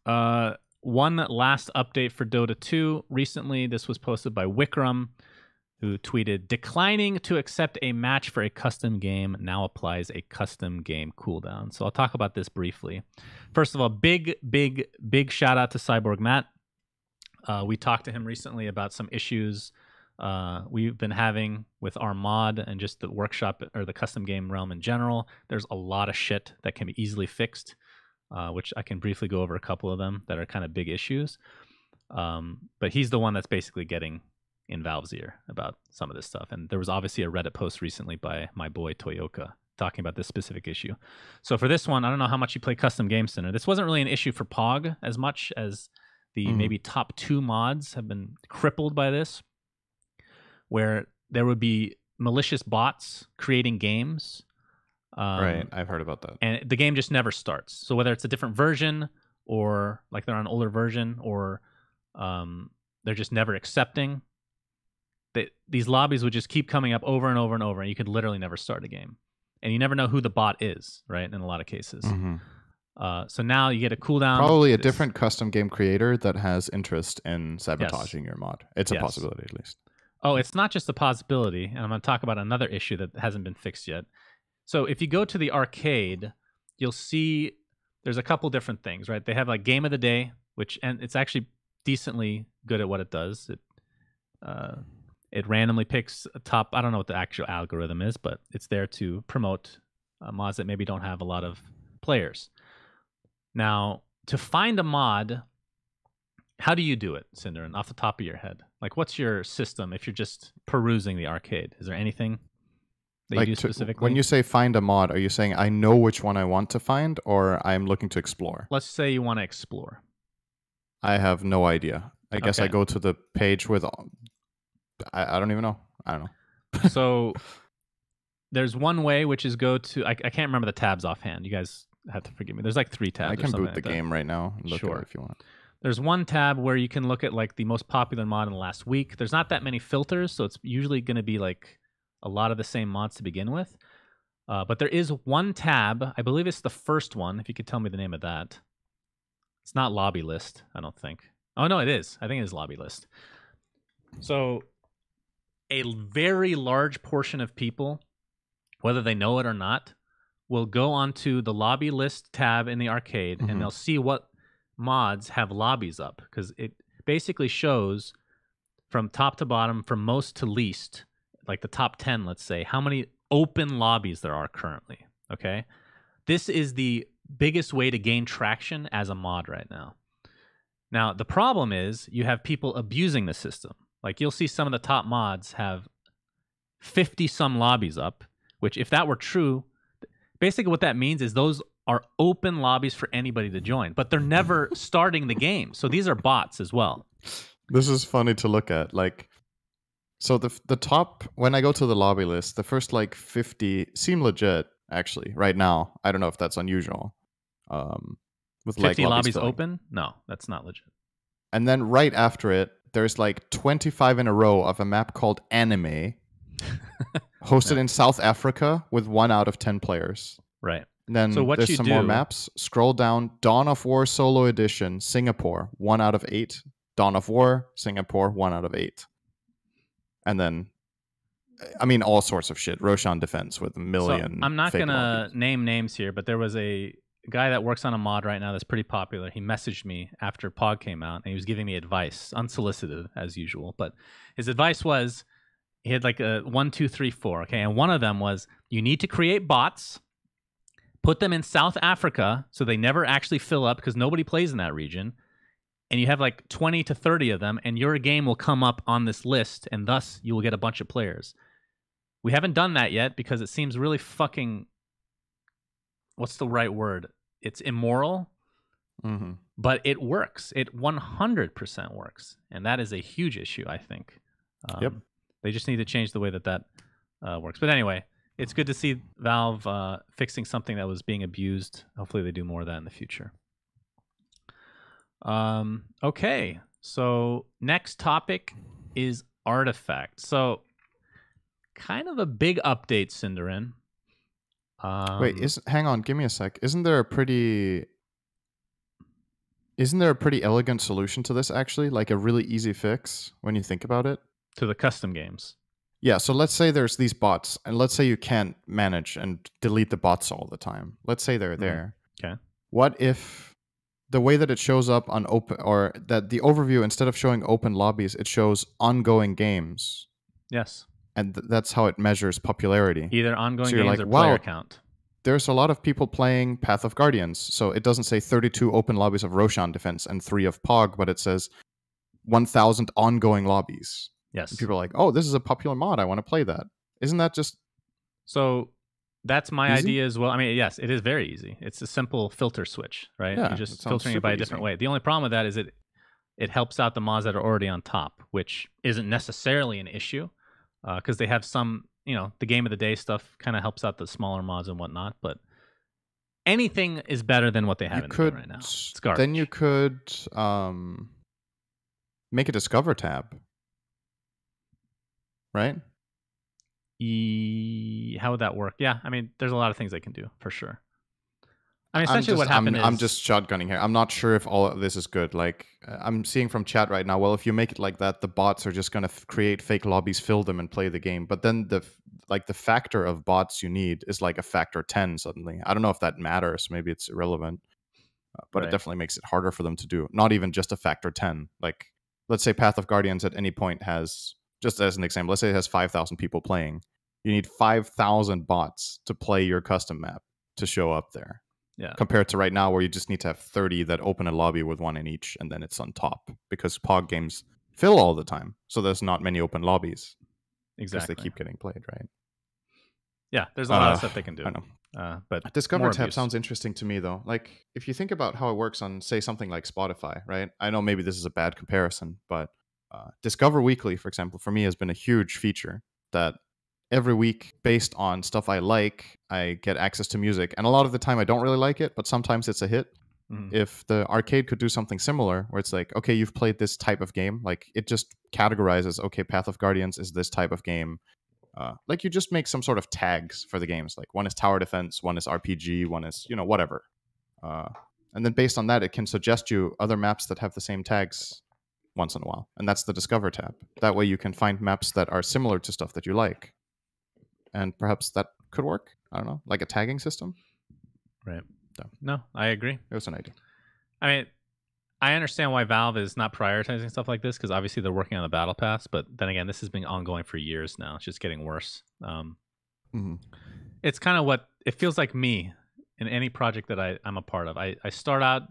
Uh. One last update for Dota two. Recently, this was posted by Wickram, who tweeted, declining to accept a match for a custom game now applies a custom game cooldown. So I'll talk about this briefly. First of all, big, big, big shout out to Cyborg Matt. Uh, we talked to him recently about some issues uh, we've been having with our mod and just the workshop or the custom game realm in general. There's a lot of shit that can be easily fixed. Uh, which I can briefly go over a couple of them that are kind of big issues. Um, but he's the one that's basically getting in Valve's ear about some of this stuff. And there was obviously a Reddit post recently by my boy Toyoka talking about this specific issue. So for this one, I don't know how much you play Custom Game Center. This wasn't really an issue for P O G as much as the mm-hmm. maybe top two mods have been crippled by this, where there would be malicious bots creating games. Um, right, I've heard about that. And the game just never starts. So whether it's a different version or like they're on an older version or um, they're just never accepting, they, these lobbies would just keep coming up over and over and over, and you could literally never start a game. And you never know who the bot is, right, in a lot of cases. Mm-hmm. uh, so now you get a cooldown. Probably a it's, different custom game creator that has interest in sabotaging yes. your mod. It's yes. a possibility, at least. Oh, it's not just a possibility, and I'm going to talk about another issue that hasn't been fixed yet. So if you go to the arcade, you'll see there's a couple different things, right? They have like game of the day, which and it's actually decently good at what it does. It uh, it randomly picks a top. I don't know what the actual algorithm is, but it's there to promote uh, mods that maybe don't have a lot of players. Now, to find a mod, how do you do it, syndereN? Off the top of your head, like what's your system if you're just perusing the arcade? Is there anything? Like to, when you say find a mod, are you saying I know which one I want to find, or I'm looking to explore? Let's say you want to explore. I have no idea. I okay. guess I go to the page with... I, I don't even know. I don't know. So there's one way, which is go to... I, I can't remember the tabs offhand. You guys have to forgive me. There's like three tabs. I can boot like the that. game right now and look sure. at it if you want. There's one tab where you can look at like the most popular mod in the last week. There's not that many filters, so it's usually going to be like... a lot of the same mods to begin with. Uh, but there is one tab, I believe it's the first one, if you could tell me the name of that. It's not lobby list, I don't think. Oh, no, it is. I think it is lobby list. So a very large portion of people whether they know it or not, will go onto the lobby list tab in the arcade, mm-hmm. and they'll see what mods have lobbies up, because it basically shows from top to bottom, from most to least, like the top ten, let's say, how many open lobbies there are currently, okay? This is the biggest way to gain traction as a mod right now. Now, the problem is you have people abusing the system. Like, you'll see some of the top mods have fifty-some lobbies up, which, if that were true, basically what that means is those are open lobbies for anybody to join, but they're never starting the game. So these are bots as well. This is funny to look at. Like, so the the top, when I go to the lobby list, the first like fifty seem legit, actually, right now. I don't know if that's unusual. Um, with fifty like lobbies, lobbies open? No, that's not legit. And then right after it, there's like twenty-five in a row of a map called Anime, hosted yeah. in South Africa with one out of ten players. Right. And then so what there's you some do... more maps. Scroll down. Dawn of War Solo Edition, Singapore, one out of eight. Dawn of War, Singapore, one out of eight. And then, I mean, all sorts of shit. Roshan Defense with a million. So I'm not going to name names here, but there was a guy that works on a mod right now that's pretty popular. He messaged me after P O G came out, and he was giving me advice, unsolicited as usual. But his advice was, he had like a one, two, three, four. Okay, and one of them was, you need to create bots, put them in South Africa so they never actually fill up because nobody plays in that region. And you have like twenty to thirty of them, and your game will come up on this list, and thus you will get a bunch of players. We haven't done that yet because it seems really fucking... What's the right word? It's immoral, mm-hmm. but it works. It one hundred percent works, and that is a huge issue, I think. Um, yep. They just need to change the way that that uh, works. But anyway, it's good to see Valve uh, fixing something that was being abused. Hopefully they do more of that in the future. Um, okay, so next topic is Artifact. So kind of a big update, syndereN. Um, Wait, is hang on, give me a sec. Isn't there a pretty Isn't there a pretty elegant solution to this, actually? Like a really easy fix when you think about it? To the custom games. Yeah, so let's say there's these bots, and let's say you can't manage and delete the bots all the time. Let's say they're there. Mm-hmm. Okay. What if the way that it shows up on open, or that the overview, instead of showing open lobbies, it shows ongoing games? Yes. And th that's how it measures popularity. Either ongoing so games like, or wow, player count. There's a lot of people playing Path of Guardians. So it doesn't say thirty-two open lobbies of Roshan Defense and three of P O G, but it says one thousand ongoing lobbies. Yes. And people are like, oh, this is a popular mod. I want to play that. Isn't that just... So... That's my easy? idea as well. I mean, yes, it is very easy. It's a simple filter switch, right? Yeah, you're just filtering it by a different easy. way. The only problem with that is it it helps out the mods that are already on top, which isn't necessarily an issue because uh, they have some, you know, the game of the day stuff kind of helps out the smaller mods and whatnot. But anything is better than what they have you in could, the game right now. It's garbage. Then you could um, make a Discover tab, right? E... How would that work? Yeah, I mean, there's a lot of things they can do for sure. I mean, essentially, just, what happened I'm, is I'm just shotgunning here. I'm not sure if all of this is good. Like, I'm seeing from chat right now. Well, if you make it like that, the bots are just going to create fake lobbies, fill them, and play the game. But then the like the factor of bots you need is like a factor ten suddenly. I don't know if that matters. Maybe it's irrelevant, but right. it definitely makes it harder for them to do. Not even just a factor ten. Like, let's say Path of Guardians at any point has. Just as an example, let's say it has five thousand people playing. You need five thousand bots to play your custom map to show up there. Yeah. Compared to right now where you just need to have thirty that open a lobby with one in each, and then it's on top. Because P O G games fill all the time, so there's not many open lobbies. Exactly. Because they keep getting played, right? Yeah, there's a lot uh, of stuff they can do. I know. Uh, but Discover tab abuse. sounds interesting to me, though. Like, if you think about how it works on, say, something like Spotify, right? I know maybe this is a bad comparison, but... Uh, Discover Weekly, for example, for me has been a huge feature that every week, based on stuff I like, I get access to music. And a lot of the time I don't really like it, but sometimes it's a hit. Mm. If the arcade could do something similar where it's like, okay, you've played this type of game, like it just categorizes, okay, Path of Guardians is this type of game. Uh, like you just make some sort of tags for the games. Like one is tower defense, one is R P G, one is, you know, whatever. Uh, and then based on that, it can suggest you other maps that have the same tags once in a while, and that's the Discover tab. That way you can find maps that are similar to stuff that you like, and perhaps that could work. I don't know, like a tagging system. Right. So. No, I agree. It was an idea. I mean, I understand why Valve is not prioritizing stuff like this, because obviously they're working on the battle pass. But then again, this has been ongoing for years now. It's just getting worse. Um, mm-hmm. It's kind of what it feels like me in any project that I, I'm a part of. I, I start out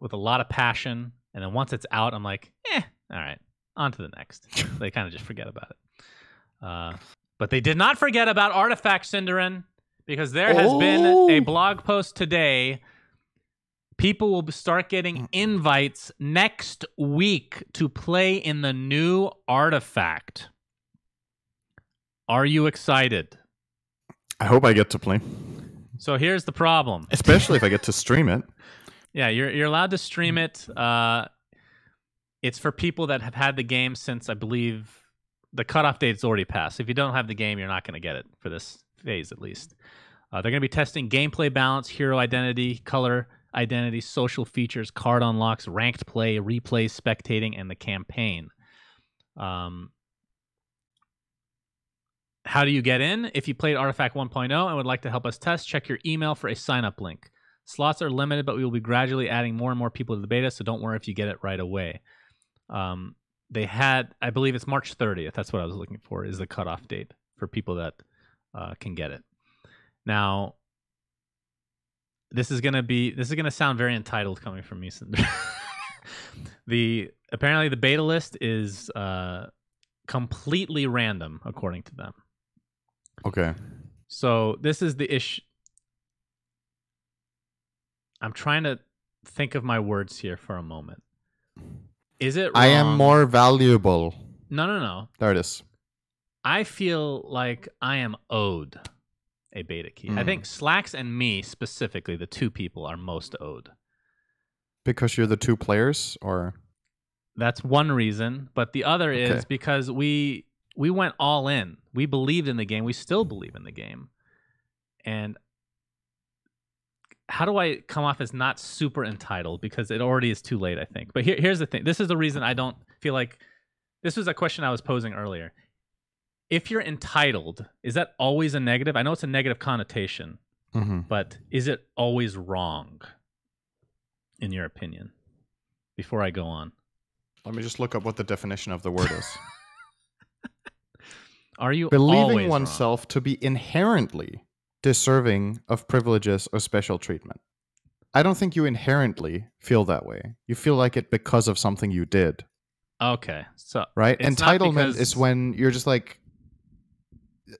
with a lot of passion, and then once it's out, I'm like, eh, all right, on to the next. They kind of just forget about it. Uh, but they did not forget about Artifact, syndereN, because there oh. has been a blog post today. People will start getting invites next week to play in the new Artifact. Are you excited? I hope I get to play. So here's the problem. Especially if I get to stream it. Yeah, you're you're allowed to stream it. Uh, it's for people that have had the game since, I believe, the cutoff date's already passed. If you don't have the game, you're not going to get it for this phase, at least. Uh, they're going to be testing gameplay balance, hero identity, color identity, social features, card unlocks, ranked play, replay, spectating, and the campaign. Um, how do you get in? If you played Artifact one point oh and would like to help us test, check your email for a sign-up link. Slots are limited, but we will be gradually adding more and more people to the beta, so don't worry if you get it right away. Um, they had, I believe it's March thirtieth. That's what I was looking for, is the cutoff date for people that uh, can get it. Now, This is gonna be. This is gonna sound very entitled coming from me. the apparently the beta list is uh, completely random, according to them. Okay. So this is the issue. I'm trying to think of my words here for a moment. Is it wrong? I am more valuable. No, no, no. There it is. I feel like I am owed a beta key. Mm. I think Slacks and me specifically, the two people, are most owed. Because you're the two players, or that's one reason, but the other okay. is because we we went all in. We believed in the game. We still believe in the game. And how do I come off as not super entitled? Because it already is too late, I think. But here, here's the thing. This is the reason I don't feel like this was a question I was posing earlier. If you're entitled, is that always a negative? I know it's a negative connotation, mm-hmm. but is it always wrong, in your opinion? Before I go on, let me just look up what the definition of the word is. Are you believing oneself wrong? To be inherently deserving of privileges or special treatment? I don't think you inherently feel that way. You feel like it because of something you did. Okay, so right, entitlement because... is when you're just like.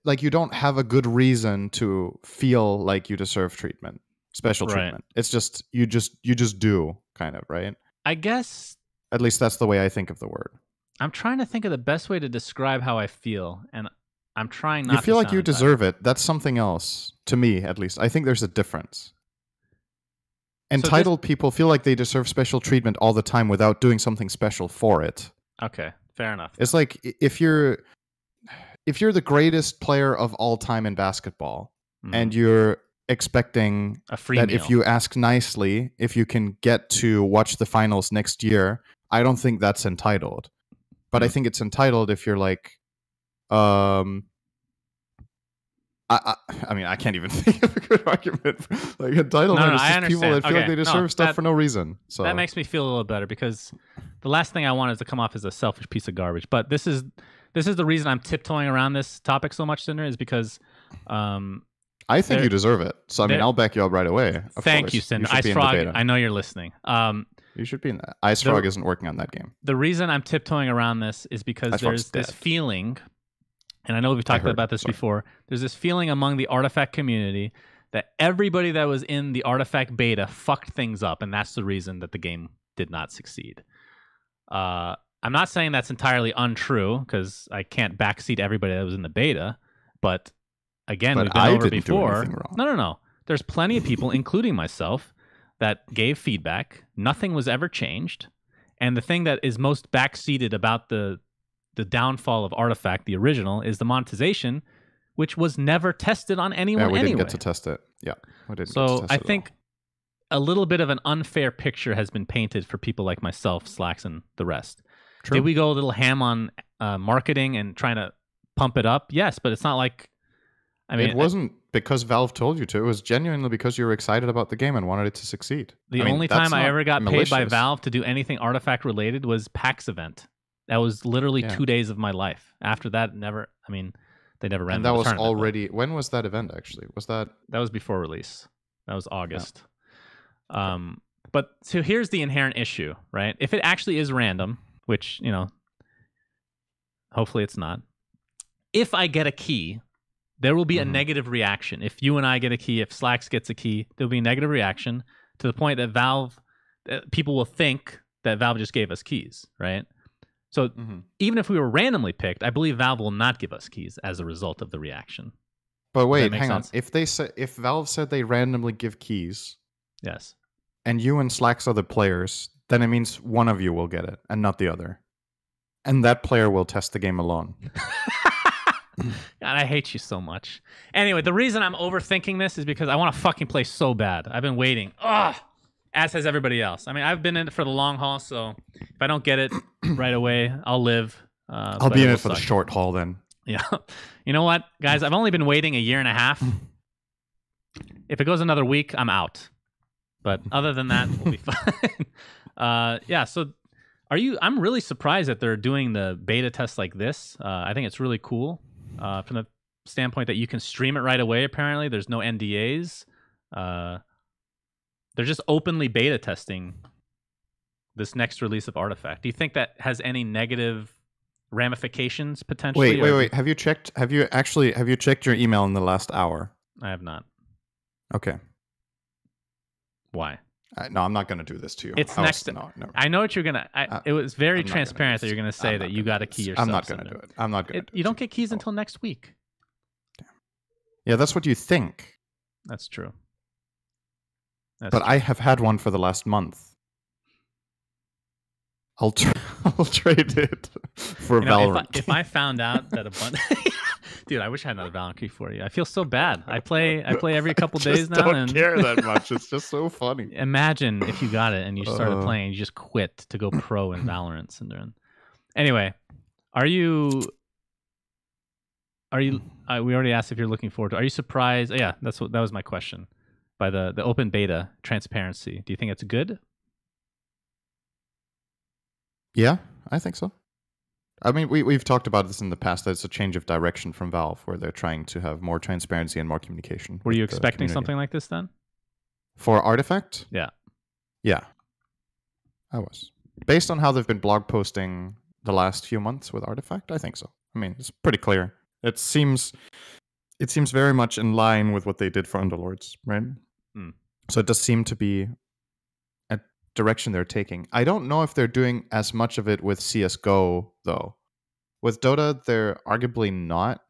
Like you don't have a good reason to feel like you deserve treatment, special right. treatment. It's just you just you just do kind of right. I guess at least that's the way I think of the word. I'm trying to think of the best way to describe how I feel, and I'm trying not. You feel to like you deserve it. That's something else to me, at least. I think there's a difference. Entitled so this... people feel like they deserve special treatment all the time without doing something special for it. Okay, fair enough. It's like if you're. If you're the greatest player of all time in basketball mm-hmm. and you're expecting a free that meal. If you ask nicely, if you can get to watch the finals next year, I don't think that's entitled. But mm-hmm. I think it's entitled if you're like, um, I, I, I mean, I can't even think of a good argument. Like entitlement no, no, is just I people that feel okay. like they deserve no, stuff that, for no reason. So that makes me feel a little better because the last thing I want is to come off as a selfish piece of garbage. But this is... This is the reason I'm tiptoeing around this topic so much, Cinder, is because... Um, I think you deserve it. So, I mean, I'll back you up right away. Thank course. You, Cinder. IceFrog, I know you're listening. Um, you should be in that. IceFrog isn't working on that game. The reason I'm tiptoeing around this is because Ice there's this feeling, and I know we've talked about this Sorry. before, there's this feeling among the Artifact community that everybody that was in the Artifact beta fucked things up, and that's the reason that the game did not succeed. Uh... I'm not saying that's entirely untrue because I can't backseat everybody that was in the beta, but again, but we've been I over didn't before. Do anything wrong. No, no, no. There's plenty of people, including myself, that gave feedback. Nothing was ever changed, and the thing that is most backseated about the the downfall of Artifact, the original, is the monetization, which was never tested on anyone. Yeah, we anyway. didn't get to test it. Yeah, we didn't. So get to test I it think all. A little bit of an unfair picture has been painted for people like myself, Slacks, and the rest. True. Did we go a little ham on uh, marketing and trying to pump it up? Yes, but it's not like I mean, it wasn't I, because Valve told you to. It was genuinely because you were excited about the game and wanted it to succeed. The I mean, only time I ever got malicious. paid by Valve to do anything Artifact related was PAX event. That was literally yeah. two days of my life. After that, never. I mean, they never ran. And that was already. But. When was that event? Actually, was that? That was before release. That was August. Yeah. Um, but so here's the inherent issue, right? If it actually is random, which you know, hopefully it's not. If I get a key. There will be mm-hmm. a negative reaction. If you and I get a key, if Slacks gets a key, there'll be a negative reaction to the point that Valve, uh, people will think that Valve just gave us keys, right? So mm-hmm. even if we were randomly picked, I believe Valve will not give us keys as a result of the reaction. But wait, hang sense? on. If they say, if Valve said they randomly give keys, yes, and you and Slacks are the players, then it means one of you will get it and not the other. And that player will test the game alone. God, I hate you so much. Anyway, the reason I'm overthinking this is because I want to fucking play so bad. I've been waiting. Ugh! As has everybody else. I mean, I've been in it for the long haul, so if I don't get it right away, I'll live. Uh, I'll be in it, it for suck. the short haul then. Yeah. You know what, guys? I've only been waiting a year and a half. If it goes another week, I'm out. But other than that, we'll be fine. uh, yeah, so... Are you? I'm really surprised that they're doing the beta test like this. Uh, I think it's really cool uh, from the standpoint that you can stream it right away. Apparently, there's no N D As. Uh, they're just openly beta testing this next release of Artifact. Do you think that has any negative ramifications potentially? Wait, wait, or... wait. Have you checked? Have you actually? Have you checked your email in the last hour? I have not. Okay. Why? Uh, no, I'm not going to do this to you. It's I next. Was, no, no. I know what you're going to. It was very I'm transparent that you're going to say that you got a key yourself. I'm not going to do it. I'm not going to do it. You don't get keys oh. until next week. Damn. Yeah, that's what you think. That's true. That's but true. I have had one for the last month. I'll, tra I'll trade it for you know, Valorant. If I, if I found out that a bunch... Dude, I wish I had another Valorant key for you. I feel so bad. I play I play every couple I just days now. I don't and... care that much. It's just so funny. Imagine if you got it and you started uh... playing and you just quit to go pro in Valorant, syndereN. Anyway, are you... Are you... Uh, we already asked if you're looking forward to... Are you surprised? Oh, yeah, that's what that was my question. By the, the open beta transparency. Do you think it's good? Yeah, I think so. I mean, we, we've talked about this in the past. That it's a change of direction from Valve, where they're trying to have more transparency and more communication. Were you expecting something like this then? For Artifact? Yeah. Yeah. I was. Based on how they've been blog posting the last few months with Artifact, I think so. I mean, it's pretty clear. It seems it seems very much in line with what they did for Underlords, right? Mm. So it does seem to be a direction they're taking. I don't know if they're doing as much of it with C S G O, though. With Dota, they're arguably not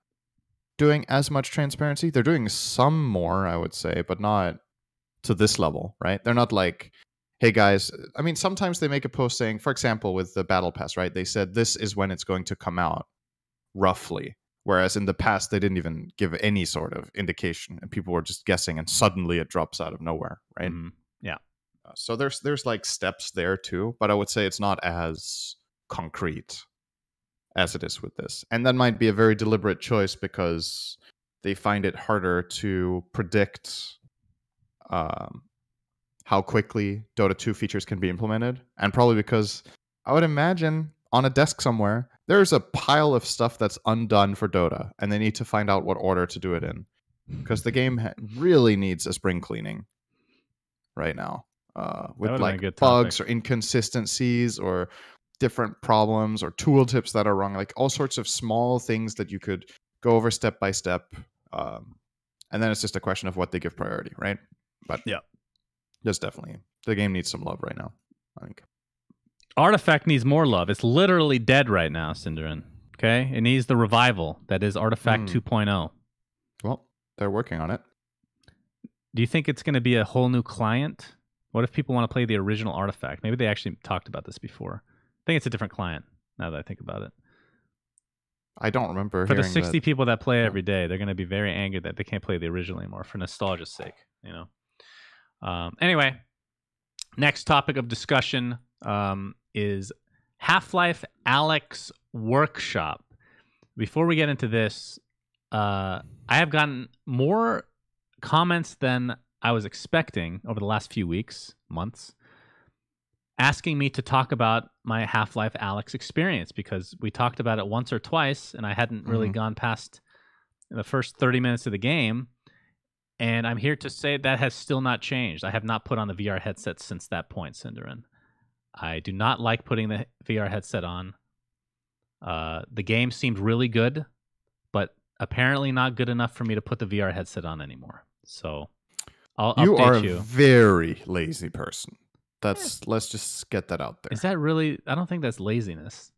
doing as much transparency. They're doing some more, I would say, but not to this level, right? They're not like, hey guys, I mean, sometimes they make a post saying, for example, with the Battle Pass, right? They said this is when it's going to come out, roughly. Whereas in the past, they didn't even give any sort of indication and people were just guessing and suddenly it drops out of nowhere, right? Mm-hmm. Yeah. Uh, so there's, there's like steps there too, but I would say it's not as concrete as it is with this. And that might be a very deliberate choice because they find it harder to predict um, how quickly Dota two features can be implemented. And probably because I would imagine on a desk somewhere, there's a pile of stuff that's undone for Dota and they need to find out what order to do it in. Because the game really needs a spring cleaning right now. Uh, with like bugs or inconsistencies or different problems or tooltips that are wrong, like all sorts of small things that you could go over step by step. Um, and then it's just a question of what they give priority, right? But yeah, just definitely the game needs some love right now, I think. Artifact needs more love. It's literally dead right now, syndereN. Okay? It needs the revival that is Artifact mm. two point oh. Well, they're working on it. Do you think it's going to be a whole new client? What if people want to play the original Artifact? Maybe they actually talked about this before. I think it's a different client, now that I think about it. I don't remember. For the sixty that. people that play every day, they're going to be very angry that they can't play the original anymore for nostalgia's sake, you know. Um, anyway, next topic of discussion um, is Half-Life: Alyx Workshop. Before we get into this, uh, I have gotten more comments than I was expecting over the last few weeks, months, asking me to talk about my Half-Life Alyx experience, because we talked about it once or twice and I hadn't really mm-hmm. gone past the first thirty minutes of the game. And I'm here to say that has still not changed. I have not put on the V R headset since that point, syndereN. I do not like putting the V R headset on. Uh, the game seemed really good, but apparently not good enough for me to put the V R headset on anymore. So I'll you update are a you. Very lazy person. That's yeah. Let's just get that out there. Is that really? I don't think that's laziness.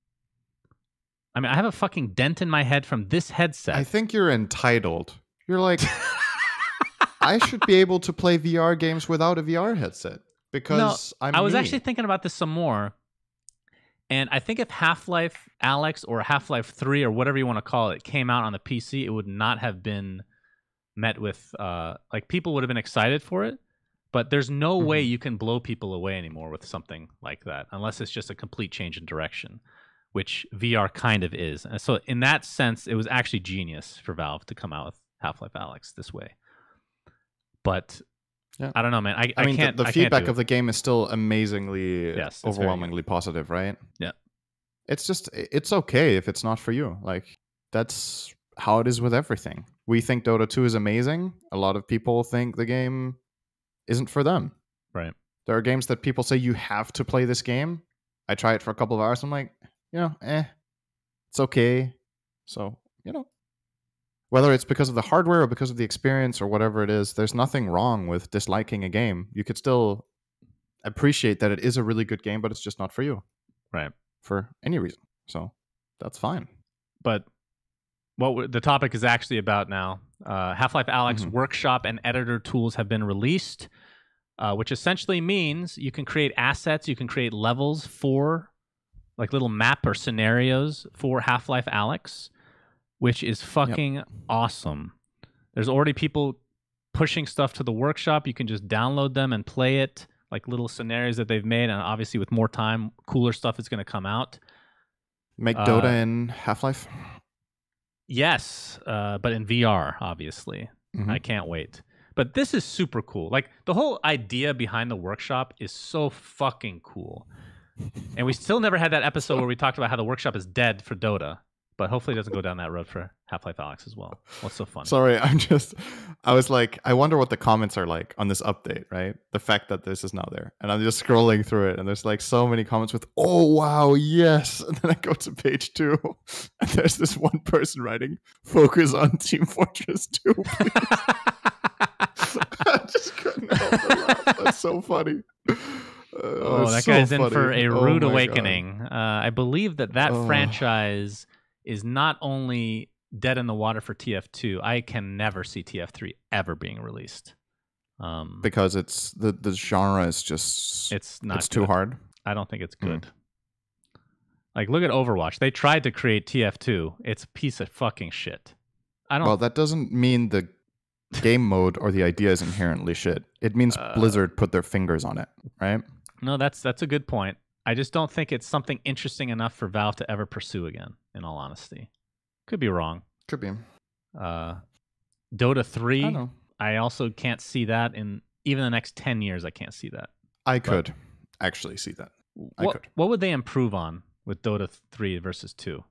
I mean, I have a fucking dent in my head from this headset. I think you're entitled. You're like, I should be able to play V R games without a V R headset because no, I'm I was me. actually thinking about this some more. And I think if Half-Life Alyx or Half-Life three or whatever you want to call it came out on the P C, it would not have been met with, uh, like, people would have been excited for it. But there's no mm-hmm. way you can blow people away anymore with something like that, unless it's just a complete change in direction, which V R kind of is. And so in that sense, it was actually genius for Valve to come out with Half-Life Alyx this way. But yeah. I don't know, man. I, I, I mean, can't, the, the I feedback can't of the game is still amazingly, yes, overwhelmingly positive, right? Yeah. It's just, it's okay if it's not for you. Like, that's how it is with everything. We think Dota two is amazing. A lot of people think the game isn't for them. Right. There are games that people say, you have to play this game. I try it for a couple of hours. I'm like, you know, eh, it's okay. So, you know. Whether it's because of the hardware or because of the experience or whatever it is, there's nothing wrong with disliking a game. You could still appreciate that it is a really good game, but it's just not for you. Right. For any reason. So that's fine. But what the topic is actually about now, uh, Half-Life Alyx mm-hmm. workshop and editor tools have been released, uh, which essentially means you can create assets, you can create levels for, like, little map or scenarios for Half-Life Alyx, which is fucking yep. awesome. There's already people pushing stuff to the workshop. You can just download them and play it, like little scenarios that they've made. And obviously, with more time, cooler stuff is going to come out. Make uh, Dota in Half-Life? Yes, uh, but in V R, obviously. Mm-hmm. I can't wait. But this is super cool. Like, the whole idea behind the workshop is so fucking cool. And we still never had that episode where we talked about how the workshop is dead for Dota. But hopefully it doesn't go down that road for Half-Life Alyx as well. What's so funny? Sorry, I'm just... I was like, I wonder what the comments are like on this update, right? The fact that this is now there. And I'm just scrolling through it, and there's like so many comments with, oh, wow, yes. And then I go to page two, and there's this one person writing, focus on Team Fortress two, please. I just couldn't help but laugh. That's so funny. Uh, oh, that so guy's funny. in for a rude oh awakening. Uh, I believe that that oh. franchise... is not only dead in the water for T F two, I can never see T F three ever being released. Um, because it's the, the genre is just it's not it's too hard. I don't think it's good. Mm. Like, look at Overwatch. They tried to create T F two. It's a piece of fucking shit. I don't. Well, that doesn't mean the game mode or the idea is inherently shit. It means uh, Blizzard put their fingers on it, right? No, that's that's a good point. I just don't think it's something interesting enough for Valve to ever pursue again, in all honesty. Could be wrong. Could be. Uh, Dota three, I, know. I also can't see that in even the next ten years. I can't see that. I but could actually see that. I what, could. What would they improve on with Dota three versus two?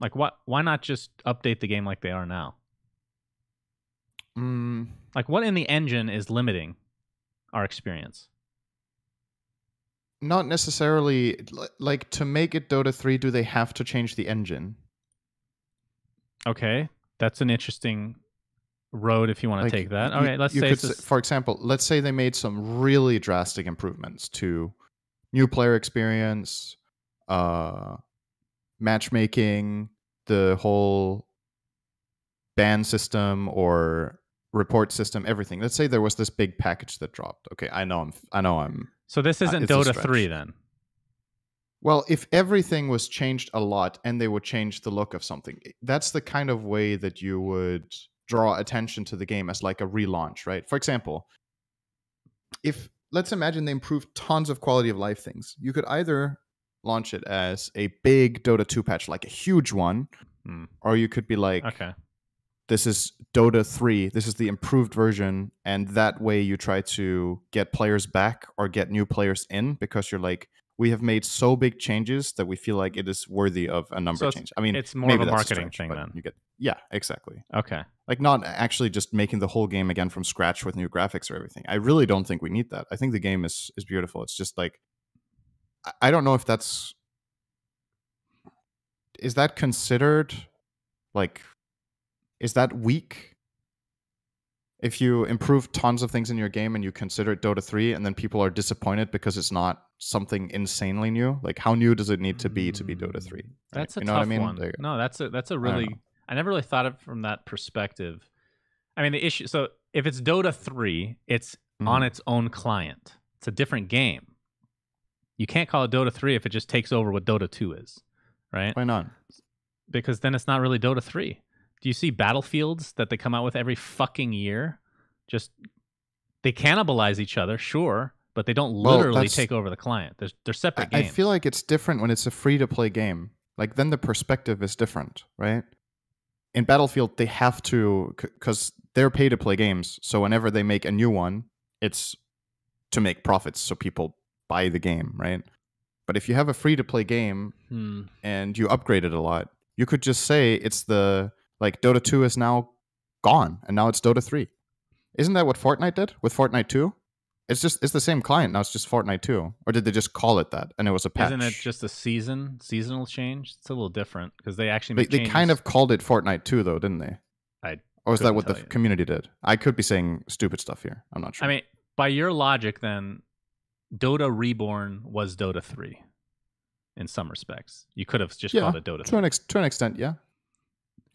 Like, why, why not just update the game like they are now? Mm. Like, what in the engine is limiting our experience? Not necessarily, like, to make it Dota three, do they have to change the engine? Okay, that's an interesting road if you want to like, take that. Okay, you, let's you say, could say, for example, let's say they made some really drastic improvements to new player experience, uh, matchmaking, the whole ban system or report system, everything. Let's say there was this big package that dropped. Okay, I know I'm, I know I'm. So this isn't uh, Dota three then? Well, if everything was changed a lot and they would change the look of something, that's the kind of way that you would draw attention to the game as like a relaunch, right? For example, if let's imagine they improved tons of quality of life things. You could either launch it as a big Dota two patch, like a huge one, Mm. Or you could be like, okay, this is Dota three. This is the improved version. And that way you try to get players back or get new players in, because you're like, we have made so big changes that we feel like it is worthy of a number so of changes. I mean, it's more maybe of a marketing strange, thing then. You get, yeah, exactly. Okay. Like not actually just making the whole game again from scratch with new graphics or everything. I really don't think we need that. I think the game is is beautiful. It's just like, I don't know if that's, is that considered like, is that weak? If you improve tons of things in your game and you consider it Dota three and then people are disappointed because it's not something insanely new, like how new does it need to be to be Dota three? Right? That's a you know tough I mean? one. Like, no, that's a, that's a really, I, I never really thought of it from that perspective. I mean, the issue, so if it's Dota three, it's mm-hmm. on its own client. It's a different game. You can't call it Dota three if it just takes over what Dota two is, right? Why not? Because then it's not really Dota three. Do you see Battlefields that they come out with every fucking year? Just they cannibalize each other, sure, but they don't well, literally take over the client. They're, they're separate I, games. I feel like it's different when it's a free-to-play game. Like, then the perspective is different, right? In Battlefield, they have to, because they're pay-to-play games, so whenever they make a new one, it's to make profits so people buy the game, right? But if you have a free-to-play game hmm. and you upgrade it a lot, you could just say it's the... Like, Dota two is now gone, and now it's Dota three. Isn't that what Fortnite did with Fortnite two? It's just it's the same client, now it's just Fortnite two. Or did they just call it that, and it was a patch? Isn't it just a season, seasonal change? It's a little different, because they actually made They, they kind of called it Fortnite two, though, didn't they? I or is that what the you. community did? I could be saying stupid stuff here. I'm not sure. I mean, by your logic, then, Dota Reborn was Dota three, in some respects. You could have just yeah, called it Dota three. To an, ex to an extent, yeah.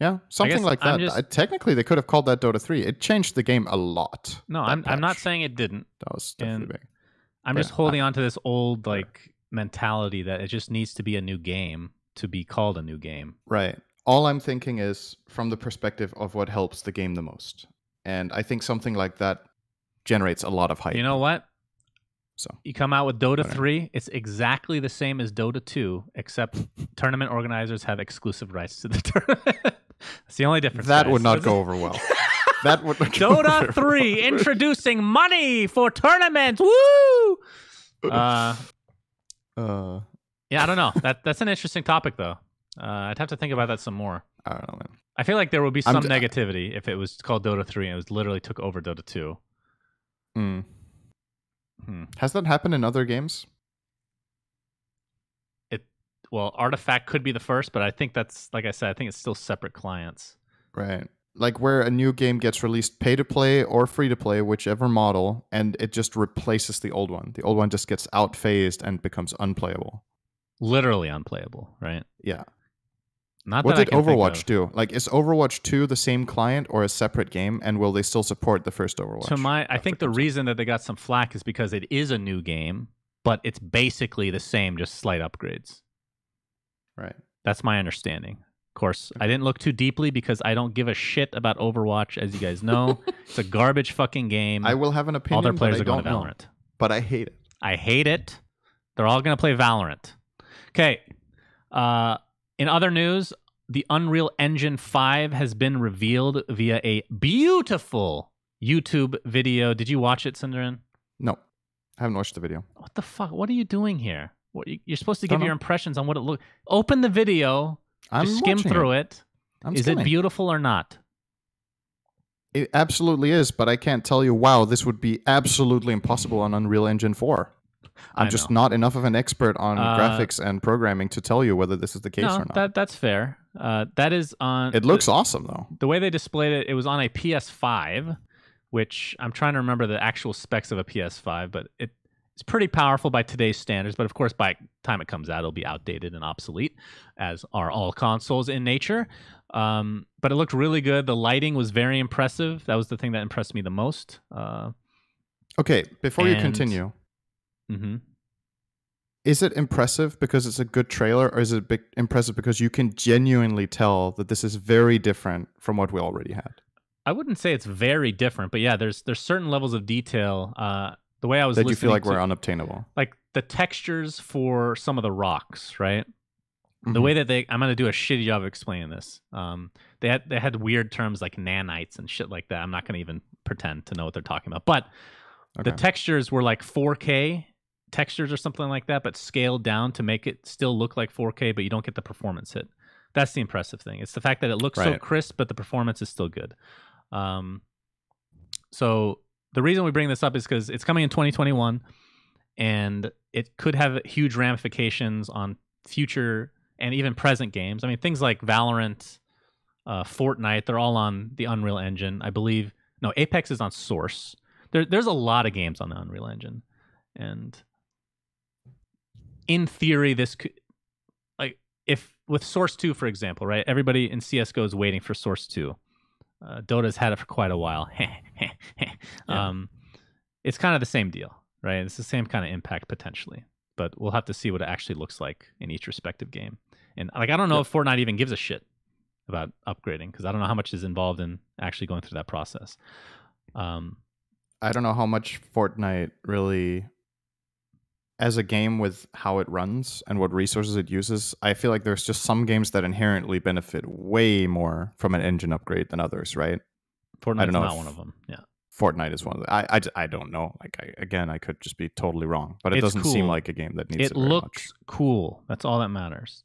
Yeah, something like that. Just, I, technically, they could have called that Dota three. It changed the game a lot. No, I'm patch. I'm not saying it didn't. That was definitely and big. I'm but just yeah, holding I, on to this old like sure. mentality that it just needs to be a new game to be called a new game. Right. All I'm thinking is from the perspective of what helps the game the most. And I think something like that generates a lot of hype. You know what? So you come out with Dota three, it's exactly the same as Dota two, except tournament organizers have exclusive rights to the tournament. That's the only difference. That guys. would not go over well. That would not go Dota three well. Introducing money for tournaments. Woo! Uh, uh. Yeah, I don't know. That that's an interesting topic, though. Uh, I'd have to think about that some more. I don't know, man. I feel like there would be some negativity if it was called Dota three and it was literally took over Dota two. Hmm. Hmm. Has that happened in other games? Well, Artifact could be the first, but I think that's, like I said, I think it's still separate clients. Right. Like where a new game gets released pay-to-play or free-to-play, whichever model, and it just replaces the old one. The old one just gets outphased and becomes unplayable. Literally unplayable, right? Yeah. Not what that did Overwatch do? Like, is Overwatch two the same client or a separate game, and will they still support the first Overwatch? So my, I think the reason that they got some flack is because it is a new game, but it's basically the same, just slight upgrades. Right. That's my understanding. Of course, I didn't look too deeply because I don't give a shit about Overwatch, as you guys know. It's a garbage fucking game. I will have an opinion. All their players are going to Valorant. Know, but I hate it. I hate it. They're all going to play Valorant. Okay. Uh, in other news, the Unreal Engine five has been revealed via a beautiful YouTube video. Did you watch it, syndereN? No. I haven't watched the video. What the fuck? What are you doing here? You're supposed to give your impressions on what it looks. Open the video. I'm just skim through it. it. Is skimming. it beautiful or not? It absolutely is, but I can't tell you, wow, this would be absolutely impossible on Unreal Engine four. I'm just not enough of an expert on uh, graphics and programming to tell you whether this is the case no, or not. That, that's fair. Uh, that is on... It looks the, awesome, though. The way they displayed it, it was on a P S five, which I'm trying to remember the actual specs of a P S five, but it... It's pretty powerful by today's standards, but of course, by the time it comes out, it'll be outdated and obsolete, as are all consoles in nature. Um, but it looked really good. The lighting was very impressive. That was the thing that impressed me the most. Uh, okay, before and... you continue, mm-hmm. is it impressive because it's a good trailer, or is it big, impressive because you can genuinely tell that this is very different from what we already had? I wouldn't say it's very different, but yeah, there's there's certain levels of detail. Uh, The way I was that you feel like to, were unobtainable. Like the textures for some of the rocks, right? Mm-hmm. The way that they, I'm going to do a shitty job of explaining this. Um, they had, they had weird terms like nanites and shit like that. I'm not going to even pretend to know what they're talking about. But okay. The textures were like four K textures or something like that, but scaled down to make it still look like four K, but you don't get the performance hit. That's the impressive thing. It's the fact that it looks right. so crisp, but the performance is still good. Um, so the reason we bring this up is because it's coming in twenty twenty-one, and it could have huge ramifications on future and even present games. I mean, things like Valorant, uh, Fortnite, they're all on the Unreal Engine. I believe, no, Apex is on Source. There, there's a lot of games on the Unreal Engine. And in theory, this could, like, if with Source two, for example, right? Everybody in C S G O is waiting for Source two. Uh, Dota's had it for quite a while. um, yeah. It's kind of the same deal, right? It's the same kind of impact potentially. But we'll have to see what it actually looks like in each respective game. And like, I don't know yeah. if Fortnite even gives a shit about upgrading, because I don't know how much is involved in actually going through that process. Um, I don't know how much Fortnite really, as a game with how it runs and what resources it uses, I feel like there's just some games that inherently benefit way more from an engine upgrade than others, right? Fortnite's not one of them, yeah. Fortnite is one of the, I, I, I don't know. Like I, again, I could just be totally wrong, but it it's doesn't cool. seem like a game that needs it. It looks much. cool. That's all that matters.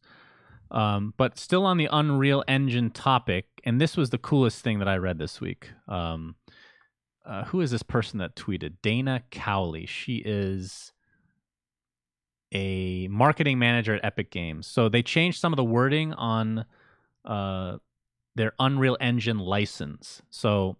Um, but still on the Unreal Engine topic, and this was the coolest thing that I read this week. Um, uh, who is this person that tweeted? Dana Cowley. She is a marketing manager at Epic Games. So they changed some of the wording on uh, their Unreal Engine license. So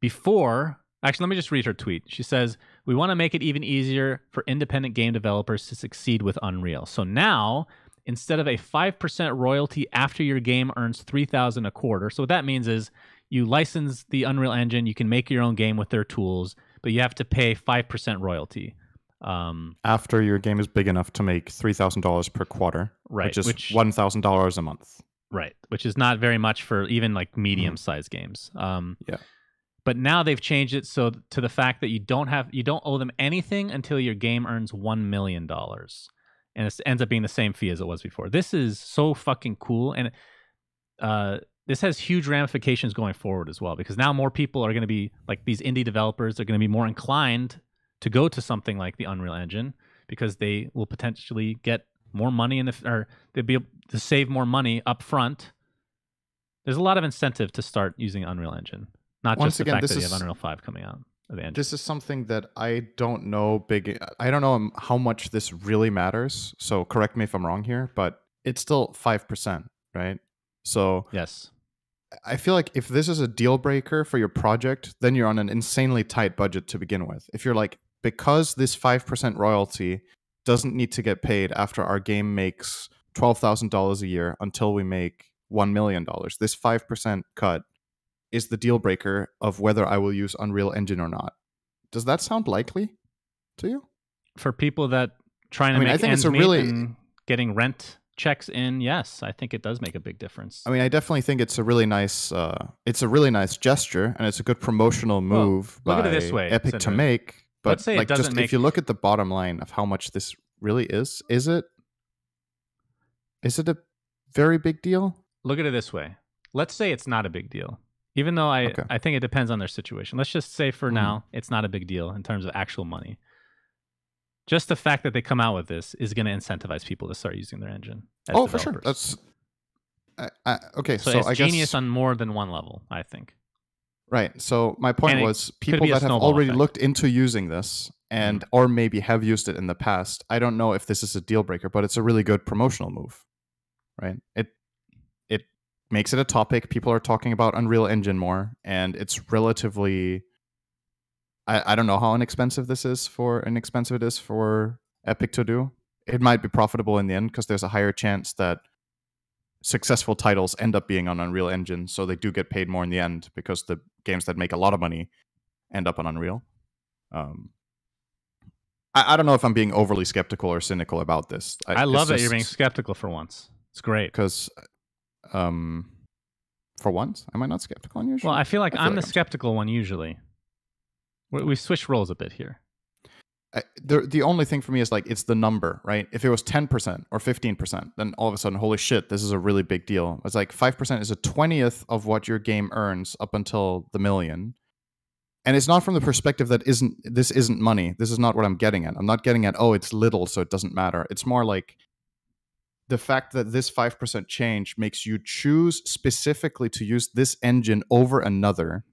before, actually, let me just read her tweet. She says, we want to make it even easier for independent game developers to succeed with Unreal. So now, instead of a five percent royalty after your game earns three thousand dollars a quarter, so what that means is you license the Unreal Engine, you can make your own game with their tools, but you have to pay five percent royalty. Um, after your game is big enough to make three thousand dollars per quarter, right, which is one thousand dollars a month. Right, which is not very much for even like medium-sized mm-hmm. games. Um, yeah. But now they've changed it so to the fact that you don't have you don't owe them anything until your game earns one million dollars. And it ends up being the same fee as it was before. This is so fucking cool. And uh, this has huge ramifications going forward as well, because now more people are going to be, like these indie developers, they're going to be more inclined to go to something like the Unreal Engine, because they will potentially get more money in the, or they'll be able to save more money up front. There's a lot of incentive to start using Unreal Engine. Not Once just the again, fact this that you have Unreal five coming out. This is something that I don't know big. I don't know how much this really matters. So correct me if I'm wrong here, but it's still five percent, right? So yes, I feel like if this is a deal breaker for your project, then you're on an insanely tight budget to begin with. If you're like, because this five percent royalty doesn't need to get paid after our game makes twelve thousand dollars a year until we make one million dollars, this five percent cut is the deal breaker of whether I will use Unreal Engine or not. Does that sound likely to you? For people that trying to I mean, make I think ends it's a meet really, and getting rent checks in, yes, I think it does make a big difference. I mean, I definitely think it's a really nice, uh, it's a really nice gesture, and it's a good promotional move well, by this way, Epic to make. But Let's say like, it doesn't just make... if you look at the bottom line of how much this really is, is it, is it a very big deal? Look at it this way. Let's say it's not a big deal. Even though I, okay. I think it depends on their situation. Let's just say for mm-hmm. now, it's not a big deal in terms of actual money. Just the fact that they come out with this is going to incentivize people to start using their engine. Oh, developers. for sure. That's I, I, okay. So, so it's I genius guess, on more than one level, I think. Right. So my point was people that have already effect. looked into using this and mm-hmm. or maybe have used it in the past. I don't know if this is a deal breaker, but it's a really good promotional move, right? It. Makes it a topic. People are talking about Unreal Engine more, and it's relatively, I, I don't know how inexpensive this is for inexpensive it is for Epic to do. It might be profitable in the end, because there's a higher chance that successful titles end up being on Unreal Engine, so they do get paid more in the end, because the games that make a lot of money end up on Unreal. Um, I, I don't know if I'm being overly skeptical or cynical about this. I, I love that just, you're being skeptical for once. It's great. Because Um, for once, am I not skeptical on usually? Well, I feel like I feel I'm like the I'm skeptical one usually. We, we switched roles a bit here. I, the the only thing for me is like, it's the number, right? If it was ten percent or fifteen percent, then all of a sudden, holy shit, this is a really big deal. It's like five percent is a twentieth of what your game earns up until the million. And it's not from the perspective that isn't, this isn't money. This is not what I'm getting at. I'm not getting at, oh, it's little, so it doesn't matter. It's more like the fact that this five percent change makes you choose specifically to use this engine over another.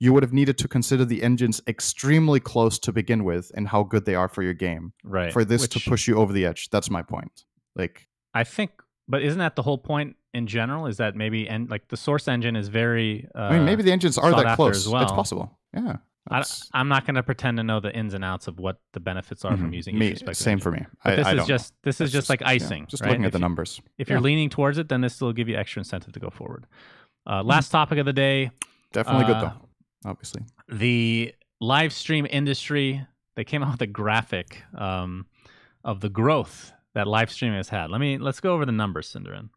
You would have needed to consider the engines extremely close to begin with and how good they are for your game. Right. For this Which, to push you over the edge. That's my point. Like, I think, but isn't that the whole point in general? Is that maybe, and like the source engine is very. Uh, I mean, maybe the engines are that close as well. It's possible. Yeah. I, I'm not going to pretend to know the ins and outs of what the benefits are mm-hmm. from using each respective. Same for me. I, this I is don't just know. this is just, just like icing. Yeah, just right? looking at if the numbers. You, if yeah. you're leaning towards it, then this will give you extra incentive to go forward. Uh, last mm. topic of the day. Definitely uh, good though. Obviously, the live stream industry, they came out with a graphic um, of the growth that live streaming has had. Let me let's go over the numbers, syndereN.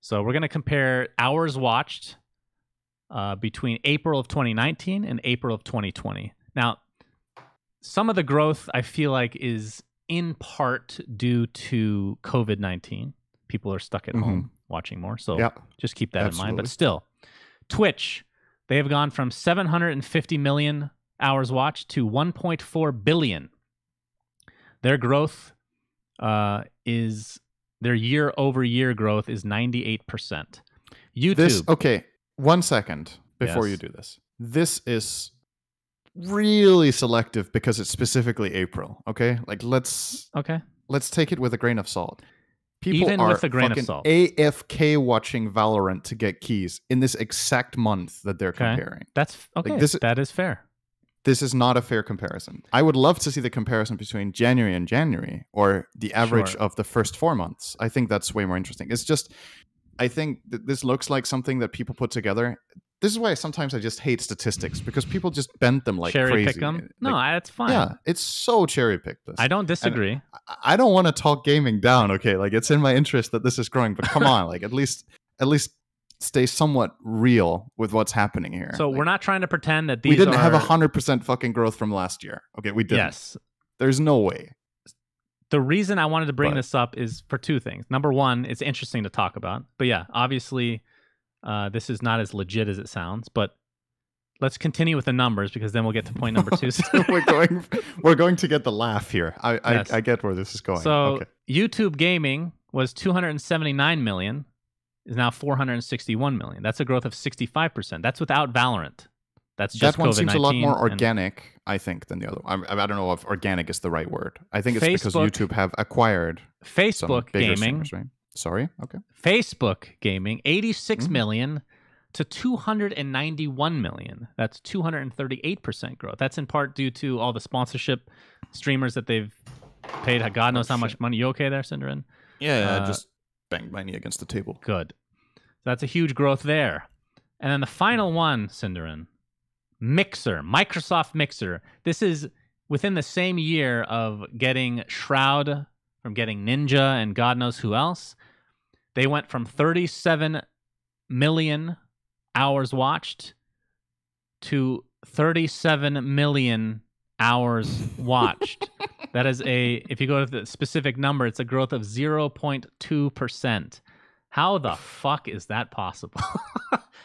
So we're going to compare hours watched uh, between April of twenty nineteen and April of twenty twenty. Now, some of the growth I feel like is in part due to COVID nineteen. People are stuck at mm-hmm. home watching more, so yep. just keep that Absolutely. in mind. But still, Twitch. They have gone from seven hundred fifty million hours watched to one point four billion. Their growth uh, is, their year-over-year growth is ninety-eight percent. YouTube. This, okay, one second before yes. you do this. This is really selective because it's specifically April, okay? Like, let's okay. let's take it with a grain of salt. People Even are with a grain fucking of salt. A F K watching Valorant to get keys in this exact month that they're okay. comparing. That's okay. Like this, that is fair. This is not a fair comparison. I would love to see the comparison between January and January, or the average sure. of the first four months. I think that's way more interesting. It's just, I think that this looks like something that people put together. This is why sometimes I just hate statistics, because people just bend them like cherry crazy. Cherry pick them? No, like, that's fine. Yeah, it's so cherry picked. This. I don't disagree. And I don't want to talk gaming down, okay? Like, it's in my interest that this is growing, but come on, like, at least at least stay somewhat real with what's happening here. So like, we're not trying to pretend that these We didn't are... have one hundred percent fucking growth from last year. Okay, we didn't. Yes. There's no way. The reason I wanted to bring but... this up is for two things. Number one, it's interesting to talk about. But yeah, obviously... Uh, this is not as legit as it sounds, but let's continue with the numbers, because then we'll get to point number two. we're going, we're going to get the laugh here. I, yes. I, I get where this is going. So okay. YouTube gaming was two hundred seventy-nine million, is now four hundred sixty-one million. That's a growth of sixty-five percent. That's without Valorant. That's just that one COVID nineteen seems a lot more organic, and, I think, than the other one. I, I don't know if organic is the right word. I think it's Facebook, because YouTube have acquired Facebook gaming. Streamers, right? Sorry. Okay. Facebook gaming, eighty-six mm-hmm. million to two hundred ninety-one million. That's two hundred thirty-eight percent growth. That's in part due to all the sponsorship streamers that they've paid. God knows oh, how shit. much money. You okay there, syndereN? Yeah, yeah uh, I just banged my knee against the table. Good. So that's a huge growth there. And then the final one, syndereN, Mixer, Microsoft Mixer. This is within the same year of getting Shroud from getting Ninja and God knows who else. They went from thirty-seven million hours watched to thirty-seven million hours watched. That is a, if you go to the specific number, it's a growth of zero point two percent. How the fuck is that possible?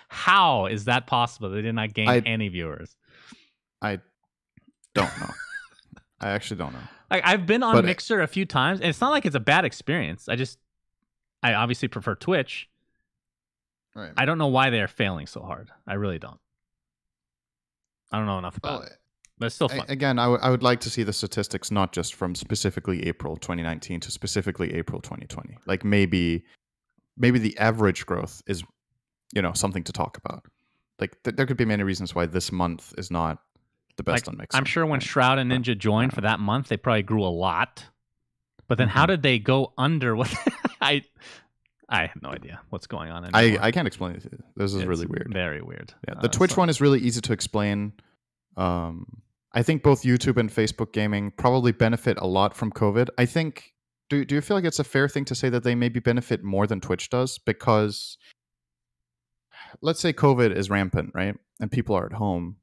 How is that possible? They did not gain I, any viewers. I don't know. I actually don't know. Like, I've been on but Mixer a few times, and it's not like it's a bad experience. I just, I obviously prefer Twitch. Right. I don't know why they are failing so hard. I really don't. I don't know enough about well, it. But it's still fun. I, again, I, I would like to see the statistics not just from specifically April twenty nineteen to specifically April twenty twenty. Like, maybe, maybe the average growth is, you know, something to talk about. Like, th there could be many reasons why this month is not the best like, on Mixer. I'm sure when Shroud and Ninja joined for that month, they probably grew a lot. But then, mm-hmm. how did they go under? What I I have no idea what's going on. I, I can't explain it. This is it's really weird. Very weird. Yeah, the uh, Twitch so. one is really easy to explain. Um, I think both YouTube and Facebook gaming probably benefit a lot from COVID. I think. Do Do you feel like it's a fair thing to say that they maybe benefit more than Twitch does? Because let's say COVID is rampant, right? And people are at home.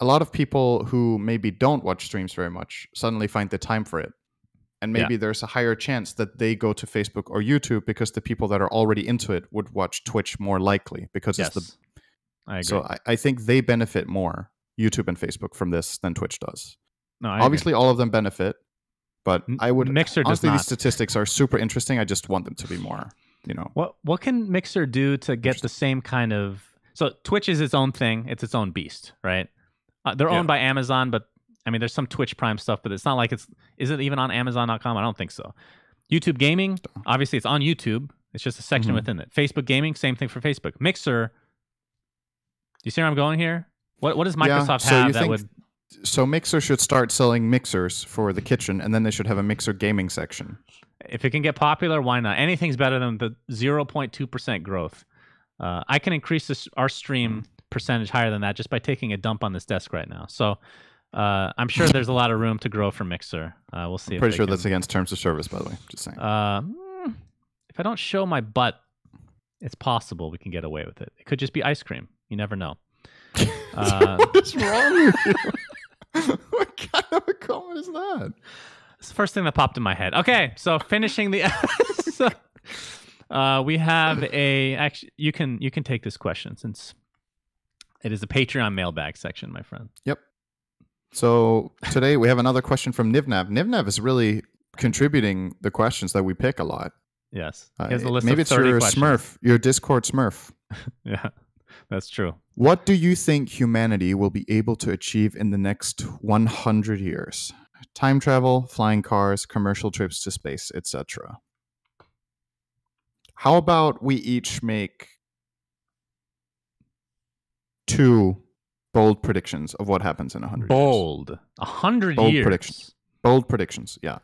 a lot of people who maybe don't watch streams very much suddenly find the time for it. And maybe yeah. there's a higher chance that they go to Facebook or YouTube because the people that are already into it would watch Twitch more likely because yes. it's the... I agree. So I, I think they benefit more, YouTube and Facebook, from this than Twitch does. No, I Obviously, agree. all of them benefit, but I would... Mixer does honestly, not. These statistics are super interesting. I just want them to be more, you know... What, what can Mixer do to get the same kind of... So Twitch is its own thing. It's its own beast, right? Uh, they're owned yeah. by Amazon, but... I mean, there's some Twitch Prime stuff, but it's not like it's... Is it even on Amazon dot com? I don't think so. YouTube Gaming, obviously it's on YouTube. It's just a section mm-hmm. within it. Facebook Gaming, same thing for Facebook. Mixer, do you see where I'm going here? What What does Microsoft yeah, so have you that think, would... So Mixer should start selling mixers for the kitchen, and then they should have a Mixer Gaming section. If it can get popular, why not? Anything's better than the zero point two percent growth. Uh, I can increase this, our stream percentage higher than that just by taking a dump on this desk right now. So... Uh, I'm sure there's a lot of room to grow for Mixer. Uh, we'll see. I'm pretty if sure can... that's against terms of service, by the way. Just saying. Uh, if I don't show my butt, it's possible we can get away with it. It could just be ice cream. You never know. Uh, what is wrong with you? What kind of a comment is that? It's the first thing that popped in my head. Okay, so finishing the episode, uh, we have a... Actually, you can you can take this question since it is the Patreon mailbag section, my friend. Yep. So today we have another question from Nivnav. Nivnav is really contributing the questions that we pick a lot. Yes. He has a list uh, maybe of thirty it's your questions. Smurf, your Discord Smurf. Yeah, that's true. What do you think humanity will be able to achieve in the next one hundred years? Time travel, flying cars, commercial trips to space, et cetera. How about we each make two... bold predictions of what happens in one hundred bold. years. Bold. one hundred bold years. Bold predictions. Bold predictions, yeah.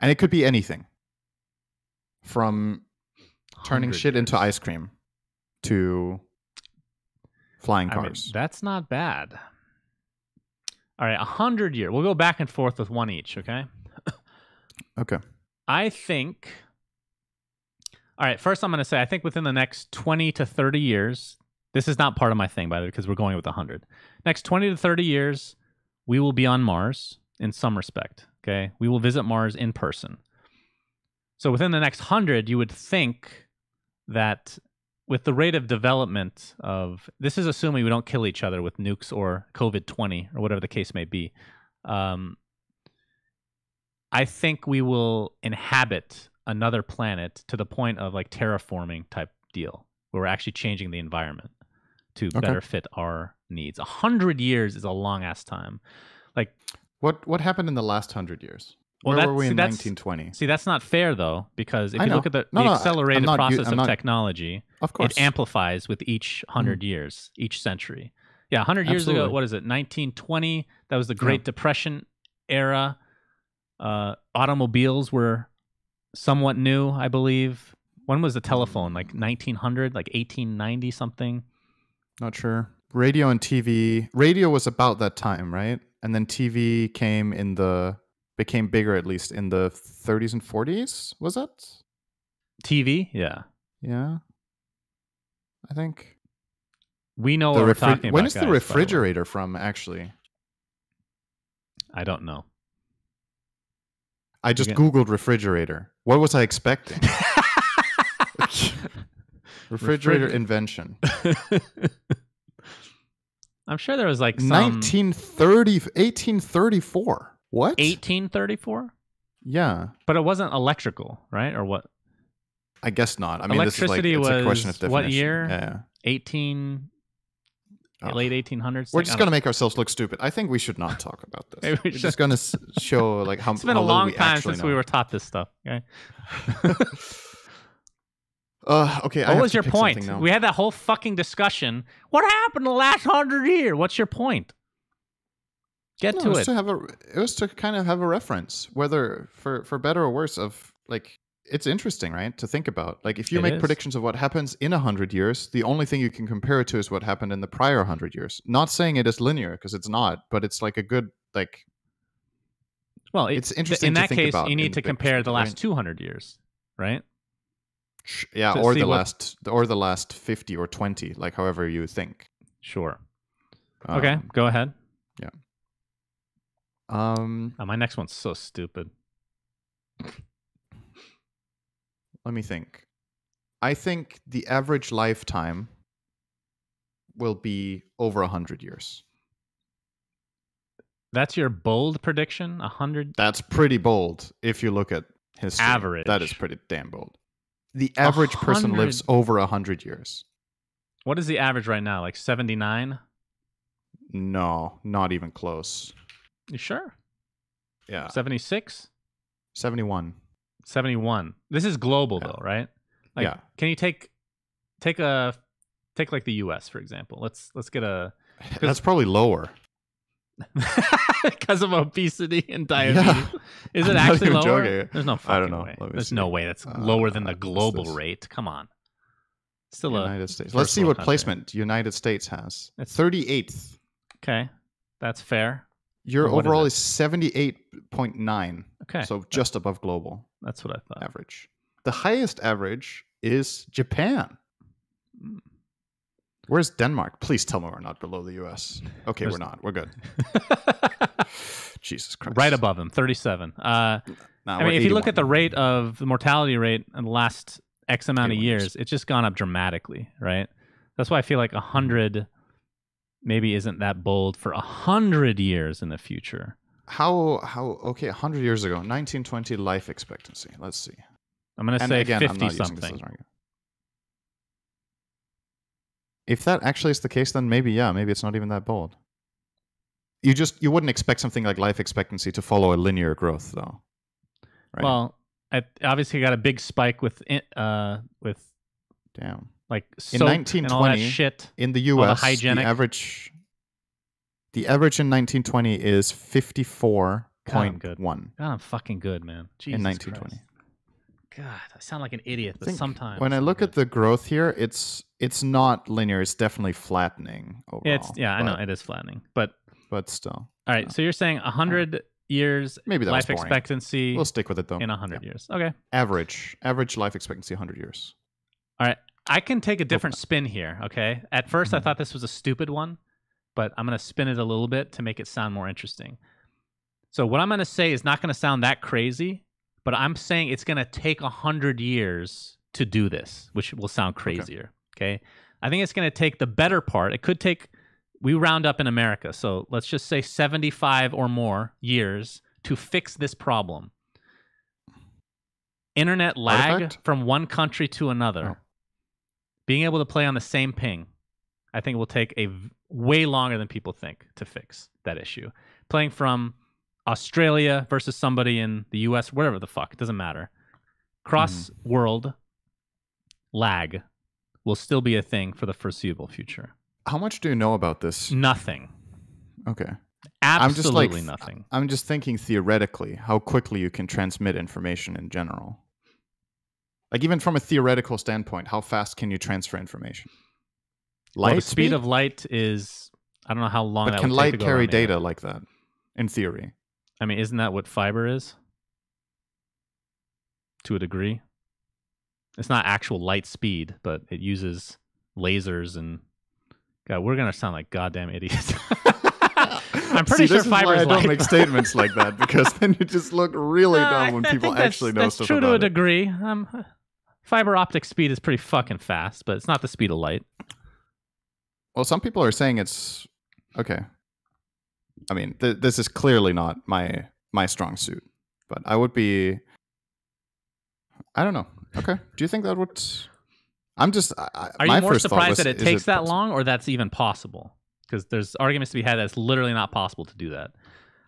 And it could be anything. From turning shit years. into ice cream to flying cars. I mean, that's not bad. All right, one hundred years. We'll go back and forth with one each, okay? Okay. I think... All right, first I'm going to say, I think within the next twenty to thirty years... This is not part of my thing, by the way, because we're going with one hundred. Next twenty to thirty years, we will be on Mars in some respect, okay? We will visit Mars in person. So within the next one hundred, you would think that with the rate of development of... This is assuming we don't kill each other with nukes or COVID twenty or whatever the case may be. Um, I think we will inhabit another planet to the point of like terraforming type deal, where we're actually changing the environment to okay. better fit our needs. A hundred years is a long ass time. Like, what what happened in the last hundred years? Well, Where that, were we see, in nineteen twenty? See, that's not fair though, because if I you know. look at the, no, the no, accelerated not, process you, of not, technology, of course. it amplifies with each hundred mm. years, each century. Yeah, hundred years ago, what is it? nineteen twenty. That was the Great yeah. Depression era. Uh, automobiles were somewhat new, I believe. When was the telephone? Like nineteen hundred? Like eighteen ninety something? Not sure. Radio and T V. Radio was about that time, right? And then T V came in the... Became bigger, at least, in the thirties and forties? Was it? T V? Yeah. Yeah. I think. We know what we're talking about. When is the refrigerator from, actually? I don't know. I just Googled refrigerator. What was I expecting? Refrigerator Refrig- invention. I'm sure there was like some... nineteen thirty, eighteen thirty-four. What? eighteen thirty-four? Yeah. But it wasn't electrical, right? Or what? I guess not. I mean, electricity this is like, it's was a question of definition. What year? Yeah. eighteen... Oh. Late eighteen hundreds. We're just going to make ourselves look stupid. I think we should not talk about this. Maybe we we're just going to show like how... It's been how a long time since know. we were taught this stuff. Okay. Uh, okay. What was your point? We had that whole fucking discussion. What happened the last hundred years? What's your point? Get no, to it. Was it. To have a, it was to kind of have a reference, whether for, for better or worse, of like, it's interesting, right? To think about. Like, if you it make is. predictions of what happens in a hundred years, the only thing you can compare it to is what happened in the prior hundred years. Not saying it is linear, because it's not, but it's like a good, like, well, it, it's interesting in that to think case, about you need to compare picture, the last right? two hundred years, right? Yeah, or the what, last, or the last fifty or twenty, like however you think. Sure. Um, okay, go ahead. Yeah. Um. Oh, my next one's so stupid. Let me think. I think the average lifetime will be over one hundred years. That's your bold prediction? one hundred? That's pretty bold if you look at history. Average. That is pretty damn bold. The average one hundred person lives over one hundred years. What is the average right now? Like seventy-nine? No, not even close. You sure? Yeah. seventy-six? seventy-one. seventy-one. This is global, yeah. though, right? Like, yeah. Can you take take a take like the U S for example? Let's let's get a. That's probably lower. Because of obesity and diabetes, yeah. is it I'm actually lower? Joking. There's no fucking I don't know. way. There's see. no way that's uh, lower than the global rate. Come on. Still United a States. Let's see what country. placement United States has. It's thirty-eighth. Okay, that's fair. Your well, overall is, is seventy-eight point nine. Okay, so just above global. That's what I thought. Average. The highest average is Japan. Where's Denmark? Please tell me we're not below the U S. Okay, There's... we're not. We're good. Jesus Christ. Right above them, thirty-seven. Uh, nah, I mean, if you look at the rate of the mortality rate in the last X amount of years, it's just gone up dramatically, right? That's why I feel like one hundred maybe isn't that bold for one hundred years in the future. How, how, okay, one hundred years ago, nineteen twenty life expectancy. Let's see. I'm going to say again, fifty something. If that actually is the case, then maybe, yeah, maybe it's not even that bold. You just, you wouldn't expect something like life expectancy to follow a linear growth, though. Right? Well, I obviously got a big spike with, uh, with, damn, like soap in nineteen twenty, and all that shit. In the U S, the, hygienic... the average, the average in nineteen twenty is fifty-four point one. God, God, I'm fucking good, man. Jesus in nineteen twenty. Christ. God, I sound like an idiot, but sometimes when I look at the growth here, it's it's not linear. It's definitely flattening overall. It's yeah, but, I know it is flattening, but but still. All right, yeah. So you're saying a hundred years maybe life expectancy. We'll stick with it though. In a hundred yeah. years, okay. Average average life expectancy, a hundred years. All right, I can take a different okay. spin here. Okay, at first mm-hmm. I thought this was a stupid one, but I'm gonna spin it a little bit to make it sound more interesting. So what I'm gonna say is not gonna sound that crazy. But I'm saying it's going to take one hundred years to do this, which will sound crazier, okay? okay? I think it's going to take the better part. It could take, we round up in America, so let's just say seventy-five or more years to fix this problem. Internet lag Artifact? from one country to another. Oh. Being able to play on the same ping, I think it will take a way longer than people think to fix that issue. Playing from Australia versus somebody in the U S, whatever the fuck, it doesn't matter. Cross-world mm. lag will still be a thing for the foreseeable future. How much do you know about this? Nothing. Okay. Absolutely I'm just like, nothing. I'm just thinking theoretically how quickly you can transmit information in general. Like even from a theoretical standpoint, how fast can you transfer information? Light well, the speed, speed of light is, I don't know how long but that can would take light to go carry data like that, in theory. I mean, isn't that what fiber is? To a degree. It's not actual light speed, but it uses lasers and... God, we're going to sound like goddamn idiots. I'm pretty See, sure fiber is light. I don't make statements like that, because then you just look really no, dumb when I, I people actually know stuff about it. That's true to a degree. Um, fiber optic speed is pretty fucking fast, but it's not the speed of light. Well, some people are saying it's... Okay. I mean, th this is clearly not my my strong suit, but I would be. I don't know. Okay, do you think that would? I'm just. I, Are my you more first surprised was, that it takes it that long, or that's even possible? Because there's arguments to be had that's literally not possible to do that.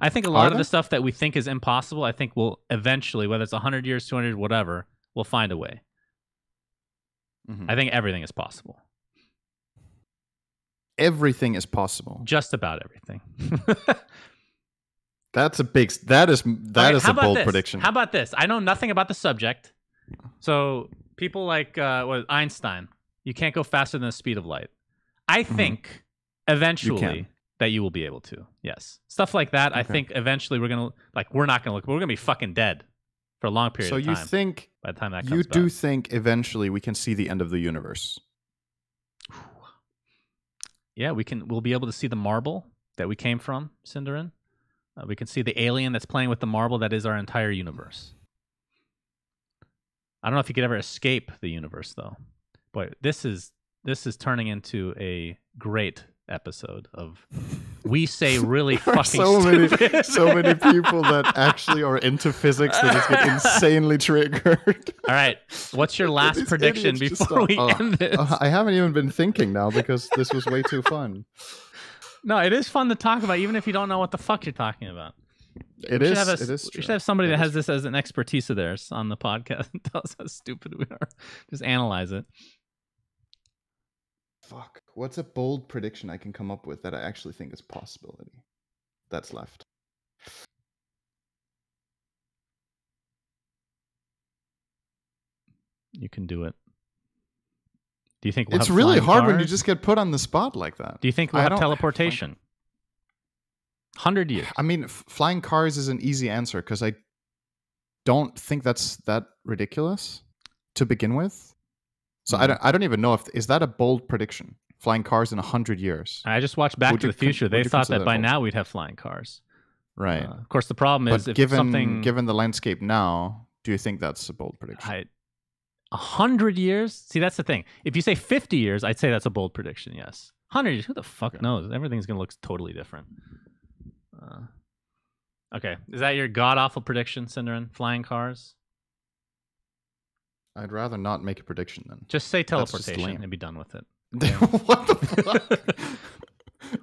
I think a lot Are of they? the stuff that we think is impossible, I think will eventually, whether it's one hundred years, two hundred, whatever, we'll find a way. Mm-hmm. I think everything is possible. Everything is possible. Just about everything. That's a big. That is that okay, is a bold this? prediction. How about this? I know nothing about the subject, so people like uh, what, Einstein, you can't go faster than the speed of light. I mm-hmm. think eventually you that you will be able to. Yes, stuff like that. Okay. I think eventually we're gonna like we're not gonna look. We're gonna be fucking dead for a long period. So of time. So you think by the time that comes you do back. think eventually we can see the end of the universe? yeah, we can. We'll be able to see the marble that we came from, syndereN. Uh, we can see the alien that's playing with the marble that is our entire universe. I don't know if you could ever escape the universe, though. Boy, this is this is turning into a great episode of We Say Really Fucking so Stupid. Many, so many people that actually are into physics that just get insanely triggered. All right, what's your last prediction before we uh, end this? Uh, I haven't even been thinking now because this was way too fun. No, it is fun to talk about, even if you don't know what the fuck you're talking about. It we is. Have a, it is. True. We should have somebody it that has true. This as an expertise of theirs on the podcast and tell us how stupid we are. Just analyze it. Fuck. What's a bold prediction I can come up with that I actually think is a possibility? That's left. You can do it. Do you think we'll it's have really hard cars? When you just get put on the spot like that? Do you think we'll I have teleportation? Hundred years. I mean, flying cars is an easy answer because I don't think that's that ridiculous to begin with. So mm-hmm. I don't. I don't even know if is that a bold prediction? Flying cars in a hundred years. I just watched Back would to the Future. They thought that by now we'd have flying cars. Right. Uh, of course, the problem is but if given something given the landscape now, do you think that's a bold prediction? I, A hundred years? See, that's the thing. If you say fifty years, I'd say that's a bold prediction, yes. Hundred years, who the fuck okay. knows? Everything's going to look totally different. Uh, okay. Is that your god-awful prediction, syndereN? Flying cars? I'd rather not make a prediction, then. Just say teleportation and be done with it. Yeah. What the fuck?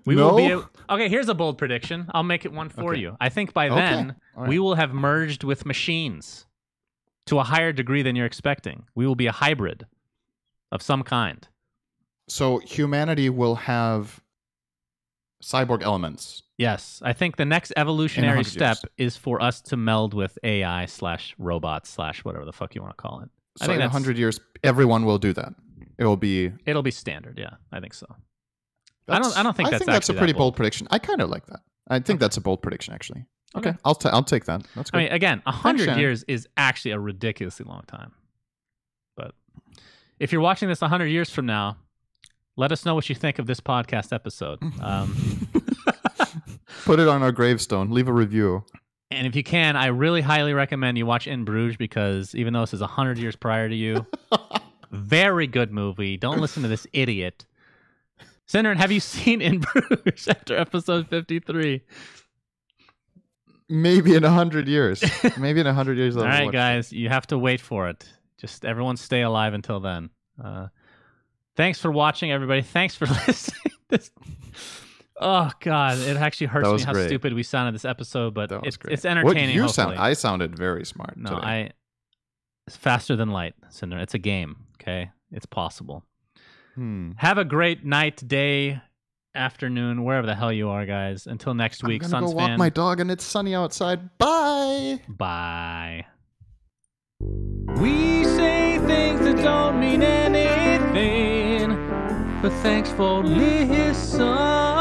we no? will be able... Okay, here's a bold prediction. I'll make it one for okay. you. I think by okay. then, right. we will have merged with machines. To a higher degree than you're expecting. We will be a hybrid of some kind. So humanity will have cyborg elements. Yes. I think the next evolutionary step is for us to meld with A I slash robots slash whatever the fuck you want to call it. So I think in one hundred years, everyone will do that. It will be... It'll be standard, yeah. I think so. I don't, I don't think that's I think that's a pretty that bold. bold prediction. I kind of like that. I think okay. that's a bold prediction, actually. Okay, okay. I'll, t I'll take that. That's good. I mean, again, one hundred years is actually a ridiculously long time. But if you're watching this one hundred years from now, let us know what you think of this podcast episode. Um, Put it on our gravestone. Leave a review. And if you can, I really highly recommend you watch In Bruges because even though this is one hundred years prior to you, very good movie. Don't listen to this idiot. syndereN, have you seen In Bruges after episode fifty-three? Maybe in a hundred years. Maybe in a hundred years. All right, guys, you have to wait for it. Just everyone stay alive until then. Uh, thanks for watching, everybody. Thanks for listening. This, oh God, it actually hurts me how great. stupid we sounded this episode, but it's great. It's entertaining. What you sound, I sounded very smart. No, today. I. It's faster than light, syndereN. It's a game. Okay, it's possible. Hmm. Have a great night, day. Afternoon, wherever the hell you are, guys. Until next week, I'm gonna Suns go walk fan. my dog, and it's sunny outside. Bye. Bye. We say things that don't mean anything, but thanks for listening.